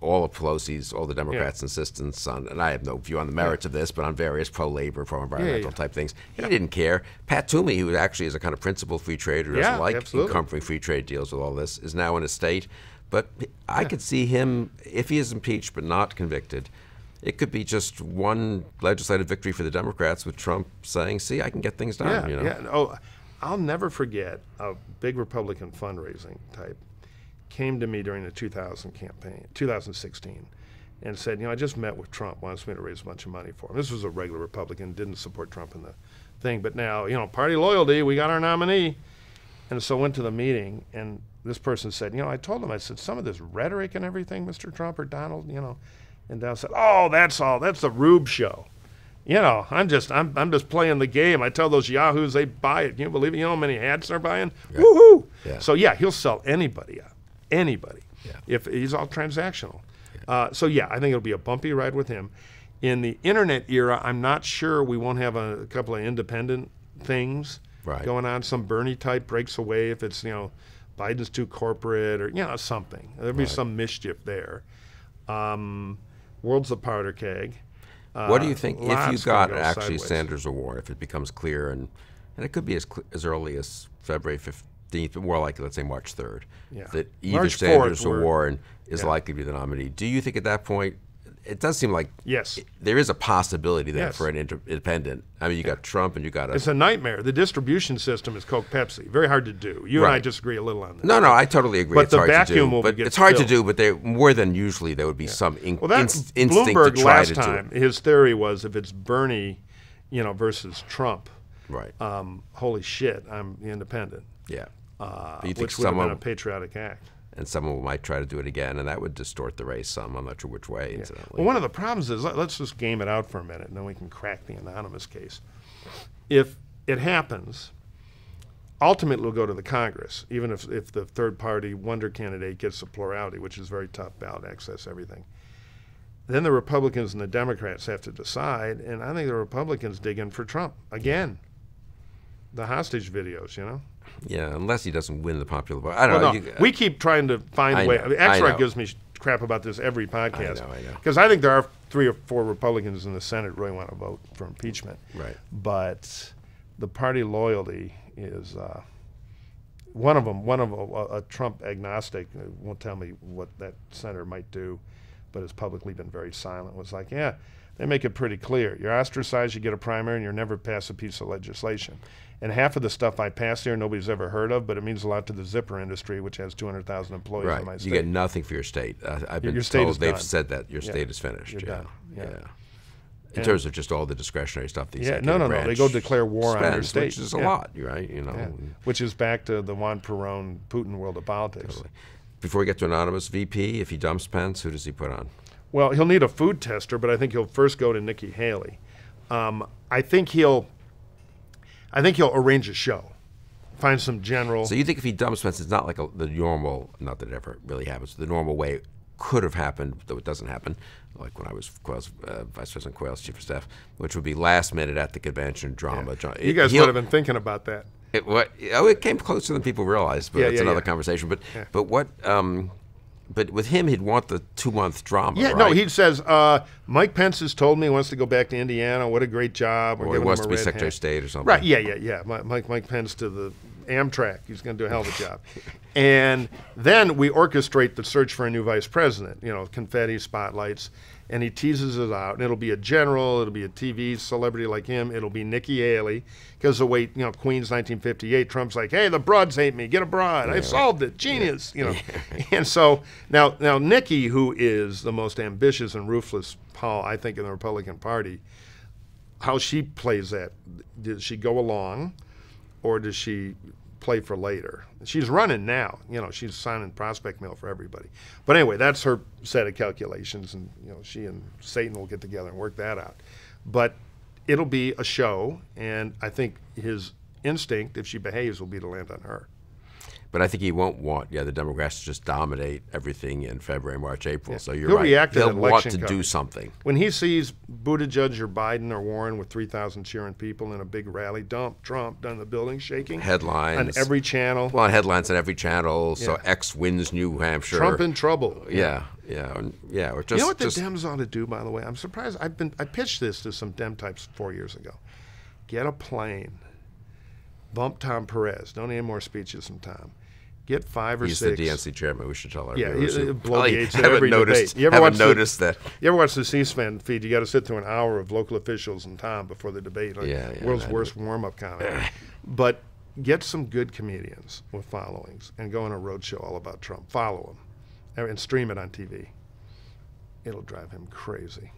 all of Pelosi's, all the Democrats' yeah. insistence on, and I have no view on the merits yeah. of this, but on various pro-labor, pro-environmental yeah, yeah, yeah. type things. He yeah. didn't care. Pat Toomey, who actually is a kind of principal free trader, doesn't yeah, like absolutely. encumbering free trade deals with all this, is now in a state. But I yeah. could see him, if he is impeached but not convicted, it could be just one legislative victory for the Democrats, with Trump saying, see, I can get things done. Yeah, you know? yeah. Oh, I'll never forget a big Republican fundraising type came to me during the two thousand campaign, two thousand sixteen, and said, you know, I just met with Trump, wants me to raise a bunch of money for him. This was a regular Republican, didn't support Trump in the thing, but now, you know, party loyalty, we got our nominee. And so I went to the meeting, and this person said, you know, I told him, I said, some of this rhetoric and everything, Mister Trump or Donald, you know, and Donald said, oh, that's all, that's the Rube show. You know, I'm just, I'm, I'm just playing the game. I tell those yahoos, they buy it. Can you believe it? You know how many hats they're buying? Yeah. Woohoo! Yeah. So yeah, he'll sell anybody out. Anybody, yeah. if he's all transactional. Yeah. Uh, so yeah, I think it'll be a bumpy ride with him. In the internet era, I'm not sure we won't have a, a couple of independent things right. going on. Some Bernie type breaks away if it's, you know, Biden's too corporate, or, you know, something. There'll be right. some mischief there. Um, world's a powder keg. Uh, what do you think if you got actually sideways. Sanders or Warren, if it becomes clear, and, and it could be as, as early as February fifteenth, but more likely, let's say March third, yeah. that either March Sanders or Warren is yeah. likely to be the nominee. Do you think at that point, it does seem like yes. it, there is a possibility there yes. for an inter independent. I mean, you yeah. got Trump and you got a- It's a nightmare. The distribution system is Coke Pepsi. Very hard to do. You right. and I disagree a little on that. No, no, I totally agree. But it's the hard vacuum to do. Will but get It's hard filled. to do, but they, more than usually there would be yeah. some in well, that, inst instinct Bloomberg to try last to time, do it. His theory was if it's Bernie, you know, versus Trump, right? Um, holy shit, I'm the independent. Yeah. Uh, you think which would someone, have been a patriotic act. And someone might try to do it again, and that would distort the race some. I'm not sure which way, yeah. incidentally. Well, one of the problems is, let, let's just game it out for a minute, and then we can crack the Anonymous case. If it happens, ultimately we'll go to the Congress, even if, if the third-party wonder candidate gets the plurality, which is very tough, ballot access, everything. Then the Republicans and the Democrats have to decide, and I think the Republicans dig in for Trump again. The hostage videos, you know? Yeah, unless he doesn't win the popular vote. I don't well, know. No, you, uh, we keep trying to find a way. I mean, Axelrod gives me crap about this every podcast. I know, I know. Because I think there are three or four Republicans in the Senate really want to vote for impeachment. Right. But the party loyalty is uh, one of them. One of them, a, a Trump agnostic, won't tell me what that senator might do, but has publicly been very silent, was like, yeah, they make it pretty clear. You're ostracized, you get a primary, and you'll never pass a piece of legislation. And half of the stuff I pass here, nobody's ever heard of, but it means a lot to the zipper industry, which has two hundred thousand employees right. in my state. You get nothing for your state. Uh, I've your, been your state told they've done. said that. Your yeah. state is finished. You're yeah. done. Yeah. yeah. In and terms of just all the discretionary stuff. These yeah, no, no, no. They go declare war spends, on your state. Which is a yeah. lot, right? You know. Yeah. Which is back to the Juan Perón, Putin world of politics. Totally. Before we get to Anonymous, V P, if he dumps Pence, who does he put on? Well, he'll need a food tester, but I think he'll first go to Nikki Haley. Um, I think he'll... I think he'll arrange a show, find some general. So you think if he dumps Pence, it's not like a, the normal, not that it ever really happens, the normal way it could have happened, though it doesn't happen, like when I was Quayle's, uh, Vice President Quayle's chief of staff, which would be last minute at the convention drama. Yeah. It, you guys might have been thinking about that. It, what, oh, it came closer than people realized, but yeah, it's yeah, another yeah. conversation. But yeah. but what? Um, But with him, he'd want the two-month drama, Yeah, right? no, he says, uh, Mike Pence has told me he wants to go back to Indiana. What a great job. We're or he wants to be Secretary of State or something. Right, yeah, yeah, yeah. Mike, Mike Pence to the Amtrak. He's going to do a hell of a job. And then we orchestrate the search for a new vice president, you know, confetti, spotlights, and he teases it out. And it'll be a general. It'll be a T V celebrity like him. It'll be Nikki Haley. Because the way, you know, Queens nineteen fifty-eight, Trump's like, hey, the broads hate me. Get a broad. Yeah, I right. solved it. Genius. Yeah. You know. Yeah. And so now, now Nikki, who is the most ambitious and ruthless Paul, I think, in the Republican Party, how she plays that, does she go along or does she play for later? She's running now. You know, she's signing prospect mail for everybody. But anyway, that's her set of calculations, and, you know, she and Satan will get together and work that out. But it'll be a show, and I think his instinct, if she behaves, will be to land on her. But I think he won't want, yeah, the Democrats to just dominate everything in February, March, April. Yeah. So you're He'll right. React They'll want to coverage. do something. When he sees Buttigieg or Biden or Warren with three thousand cheering people in a big rally, dump, Trump, down the building, shaking. Headlines. On every channel. Well, headlines on every channel. Yeah. So X wins New Hampshire. Trump in trouble. Yeah, yeah, yeah. yeah or just, you know what the just, Dems ought to do, by the way? I'm surprised. I've been, I pitched this to some Dem types four years ago. Get a plane. Bump Tom Perez. Don't need any more speeches from Tom. Get five or He's six. He's the D N C chairman. We should tell our yeah, viewers. Yeah, blow the gates in every noticed, debate. You ever watch noticed the, that? You ever watch the C SPAN feed? You got to sit through an hour of local officials and Tom before the debate. Like yeah, yeah, world's worst warm-up comedy. But get some good comedians with followings and go on a roadshow all about Trump. Follow him and stream it on T V. It'll drive him crazy.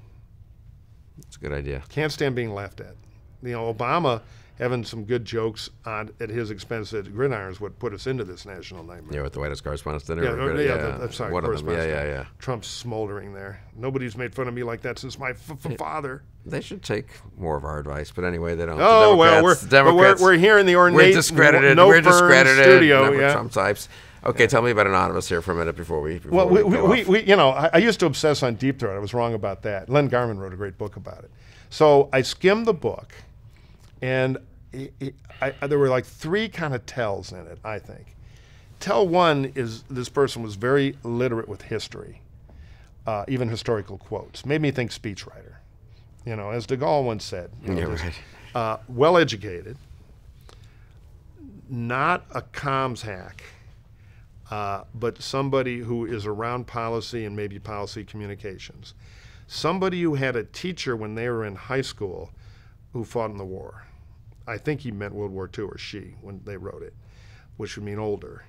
That's a good idea. Can't stand being laughed at. You know, Obama having some good jokes on, at his expense at Gridirons would put us into this national nightmare. Yeah, with the White House Correspondents' Dinner. Yeah, or, yeah, yeah. The, I'm sorry, Correspondents' Dinner. Yeah, yeah, yeah. Trump's smoldering there. Nobody's made fun of me like that since my f f father. They should take more of our advice, but anyway, they don't. Oh, the well, we're, Democrats, but we're, we're here in the ornate, we're discredited, no we're discredited studio. We're yeah. Trump types. Okay, yeah. Tell me about Anonymous here for a minute before we. Before well, we, we, we, we, you know, I, I used to obsess on Deep Throat. I was wrong about that. Len Garman wrote a great book about it. So I skimmed the book, and It, it, I, I, there were like three kind of tells in it, I think. Tell one is this person was very literate with history, uh, even historical quotes. Made me think speechwriter. You know, as de Gaulle once said, you know, yeah, just, right. uh, well-educated, not a comms hack, uh, but somebody who is around policy and maybe policy communications. Somebody who had a teacher when they were in high school who fought in the war. I think he meant World War Two, or she, when they wrote it, which would mean older.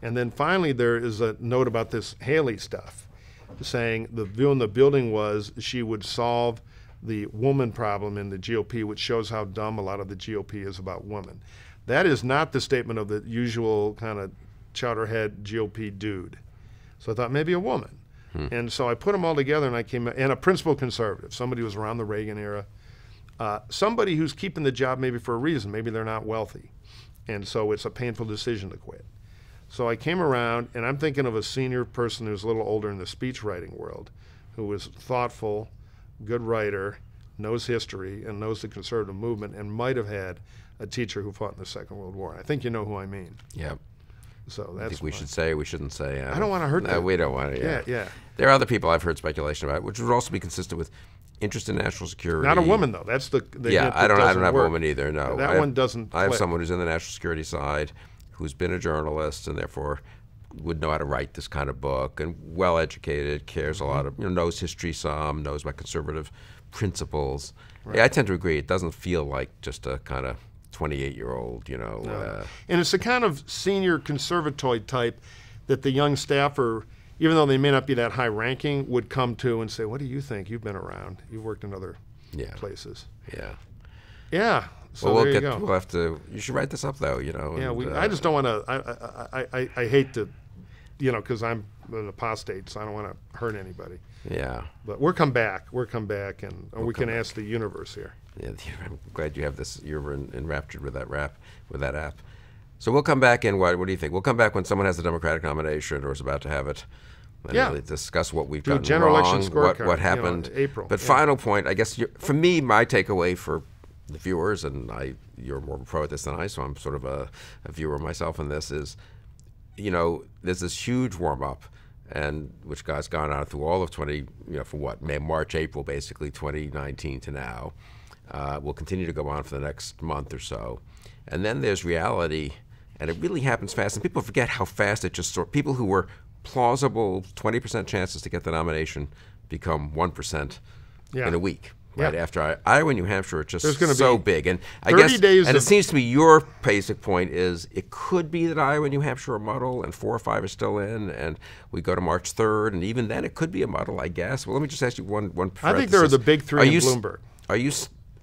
And then finally, there is a note about this Haley stuff, saying the view in the building was she would solve the woman problem in the G O P, which shows how dumb a lot of the G O P is about women. That is not the statement of the usual kind of chowderhead G O P dude. So I thought maybe a woman. Hmm. And so I put them all together, and I came, and a principal conservative, somebody who was around the Reagan era. Uh, somebody who's keeping the job maybe for a reason. Maybe they're not wealthy, and so it's a painful decision to quit. So I came around, and I'm thinking of a senior person who's a little older in the speech writing world, who is thoughtful, good writer, knows history, and knows the conservative movement, and might have had a teacher who fought in the Second World War. I think you know who I mean. Yeah. So that's I think we fun. should say, we shouldn't say. Um, I don't want to hurt no, them. We don't want to, yeah. yeah. Yeah, There are other people I've heard speculation about, which would also be consistent with interest in national security. Not a woman, though. That's the, the Yeah, I don't, I don't have work. a woman either, no. Yeah, that I one have, doesn't I have click. someone who's in the national security side, who's been a journalist, and therefore would know how to write this kind of book, and well-educated, cares mm-hmm. a lot, of, you know, knows history some, knows about conservative principles. Right. Yeah, I tend to agree. It doesn't feel like just a kind of twenty-eight-year-old, you know. No. Uh, and it's the kind of senior conservatoid type that the young staffer, even though they may not be that high-ranking, would come to and say, what do you think? You've been around. You've worked in other yeah. places. Yeah. Yeah. So well, we'll there you get, go. We'll have to, you should write this up, though, you know. Yeah, and, we, uh, I just don't want to, I, I, I, I hate to, you know, because I'm an apostate, so I don't want to hurt anybody. Yeah. But we'll come back. We'll come back, and we'll we can back. ask the universe here. Yeah, I'm glad you have this. You're en enraptured with that rap, with that app. So we'll come back in. What, what do you think? We'll come back when someone has the Democratic nomination or is about to have it. And yeah. Really discuss what we've done wrong, what, what happened. You know, April. But yeah. final point, I guess, for me, my takeaway for the viewers, and I, you're more pro at this than I, so I'm sort of a, a viewer myself in this, is, you know, there's this huge warm-up, and which has gone on through all of twenty, you know, from what, May, March, April, basically, twenty nineteen to now. Uh, will continue to go on for the next month or so. And then there's reality, and it really happens fast. And people forget how fast it just sort of, people who were plausible twenty percent chances to get the nomination become one percent yeah. in a week. Right yeah. after Iowa and New Hampshire are just so be big. And I guess, days and it seems to me your basic point is it could be that Iowa and New Hampshire are a muddle and four or five are still in, and we go to March third, and even then it could be a muddle, I guess. Well, let me just ask you one one. I think there are the big three are in you, Bloomberg. Are you...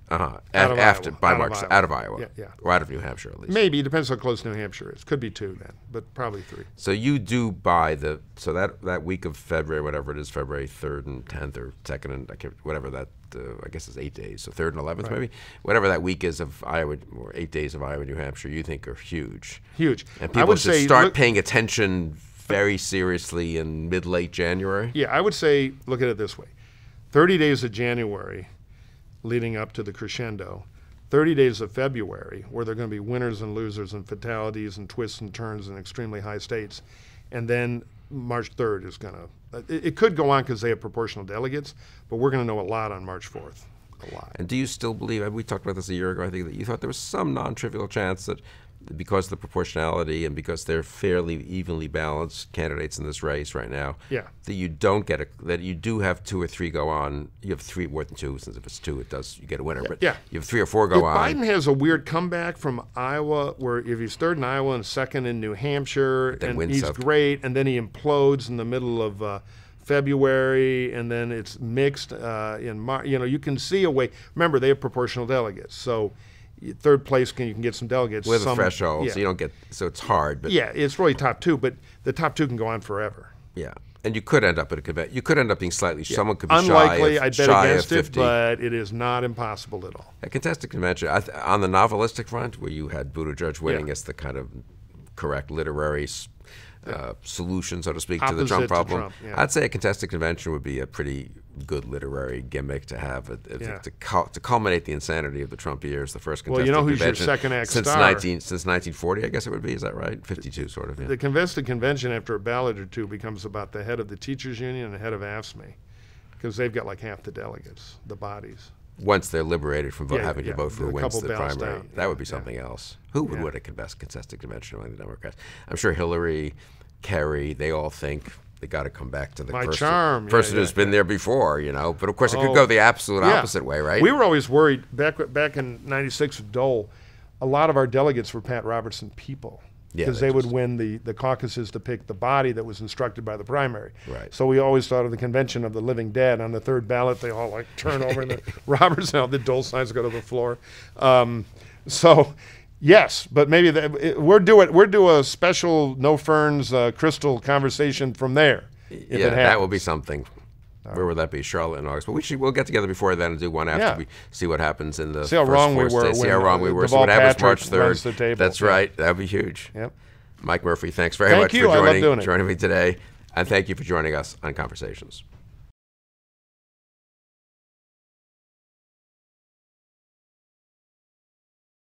Uh-huh. Out of after, Iowa. By out March, of Iowa. Out of Iowa. Yeah, yeah. Or out of New Hampshire, at least. Maybe. Depends how close New Hampshire is. Could be two then, but probably three. So you do buy the, so that, that week of February, whatever it is, February third and tenth or second and whatever that uh, I guess it's eight days, the third and eleventh, right. maybe, whatever that week is of Iowa, or eight days of Iowa, New Hampshire, you think are huge. Huge. And people I would should say, start look, paying attention very seriously in mid-late January. Yeah, I would say, look at it this way. thirty days of January leading up to the crescendo, thirty days of February, where there are going to be winners and losers and fatalities and twists and turns and extremely high stakes, and then March third is going to, it could go on because they have proportional delegates, but we're going to know a lot on March fourth, a lot. And do you still believe, we talked about this a year ago, I think that you thought there was some non-trivial chance that because of the proportionality and because they're fairly evenly balanced candidates in this race right now, yeah. that you don't get a, that you do have two or three go on. You have three more than two, since if it's two, it does, you get a winner. Yeah. But yeah. you have three or four go if on. Biden has a weird comeback from Iowa, where if he's third in Iowa and second in New Hampshire, and he's up. great, and then he implodes in the middle of uh, February, and then it's mixed uh, in March. You know, you can see a way. Remember, they have proportional delegates, so. Third place, can you can get some delegates. With some, a threshold, yeah. so you don't get, so it's hard. But yeah, it's really top two, but the top two can go on forever. Yeah, and you could end up at a convention. You could end up being slightly, yeah. someone could be Unlikely, shy of fifty. Unlikely, I bet against it, but it is not impossible at all. A contested convention, I th on the novelistic front, where you had Buttigieg winning yeah. as the kind of correct literary yeah. uh, solution, so to speak, Opposite to the Trump problem. Trump, yeah. I'd say a contested convention would be a pretty good literary gimmick to have a, a, yeah. to, to, to culminate the insanity of the Trump years, the first contested convention. Well, you know who's your second act star? Since nineteen forty, I guess it would be, is that right? fifty-two, sort of. Yeah. The contested convention, after a ballot or two, becomes about the head of the teachers union and the head of A F S C M E, because they've got like half the delegates, the bodies. Once they're liberated from vote, yeah, having yeah. to vote for who wins the primary. Down. That yeah. would be something yeah. else. Who would yeah. win a contested convention among the Democrats? I'm sure Hillary, Kerry, they all think they got to come back to the My person, charm. person yeah, who's yeah, been yeah. there before, you know. But of course, it oh, could go the absolute yeah. opposite way, right? We were always worried back back in ninety-six with Dole. A lot of our delegates were Pat Robertson people, because yeah, they would win the the caucuses to pick the body that was instructed by the primary. Right. So we always thought of the convention of the living dead. On the third ballot, they all like turn over and the Robertson, now the Dole signs go to the floor. Um, so. Yes, but maybe the, it, we're do it. We're do a special No Ferns uh, Crystal conversation from there. If yeah, it that will be something. Right. Where would that be? Charlotte in August. But we should. We'll get together before then and do one after yeah. we see what happens in the. See how first wrong we were. See how wrong we were. See what happens March third. That's yeah. right. That'd be huge. Yep. Mike Murphy, thanks very thank much you. for joining joining me today, and thank you for joining us on Conversations.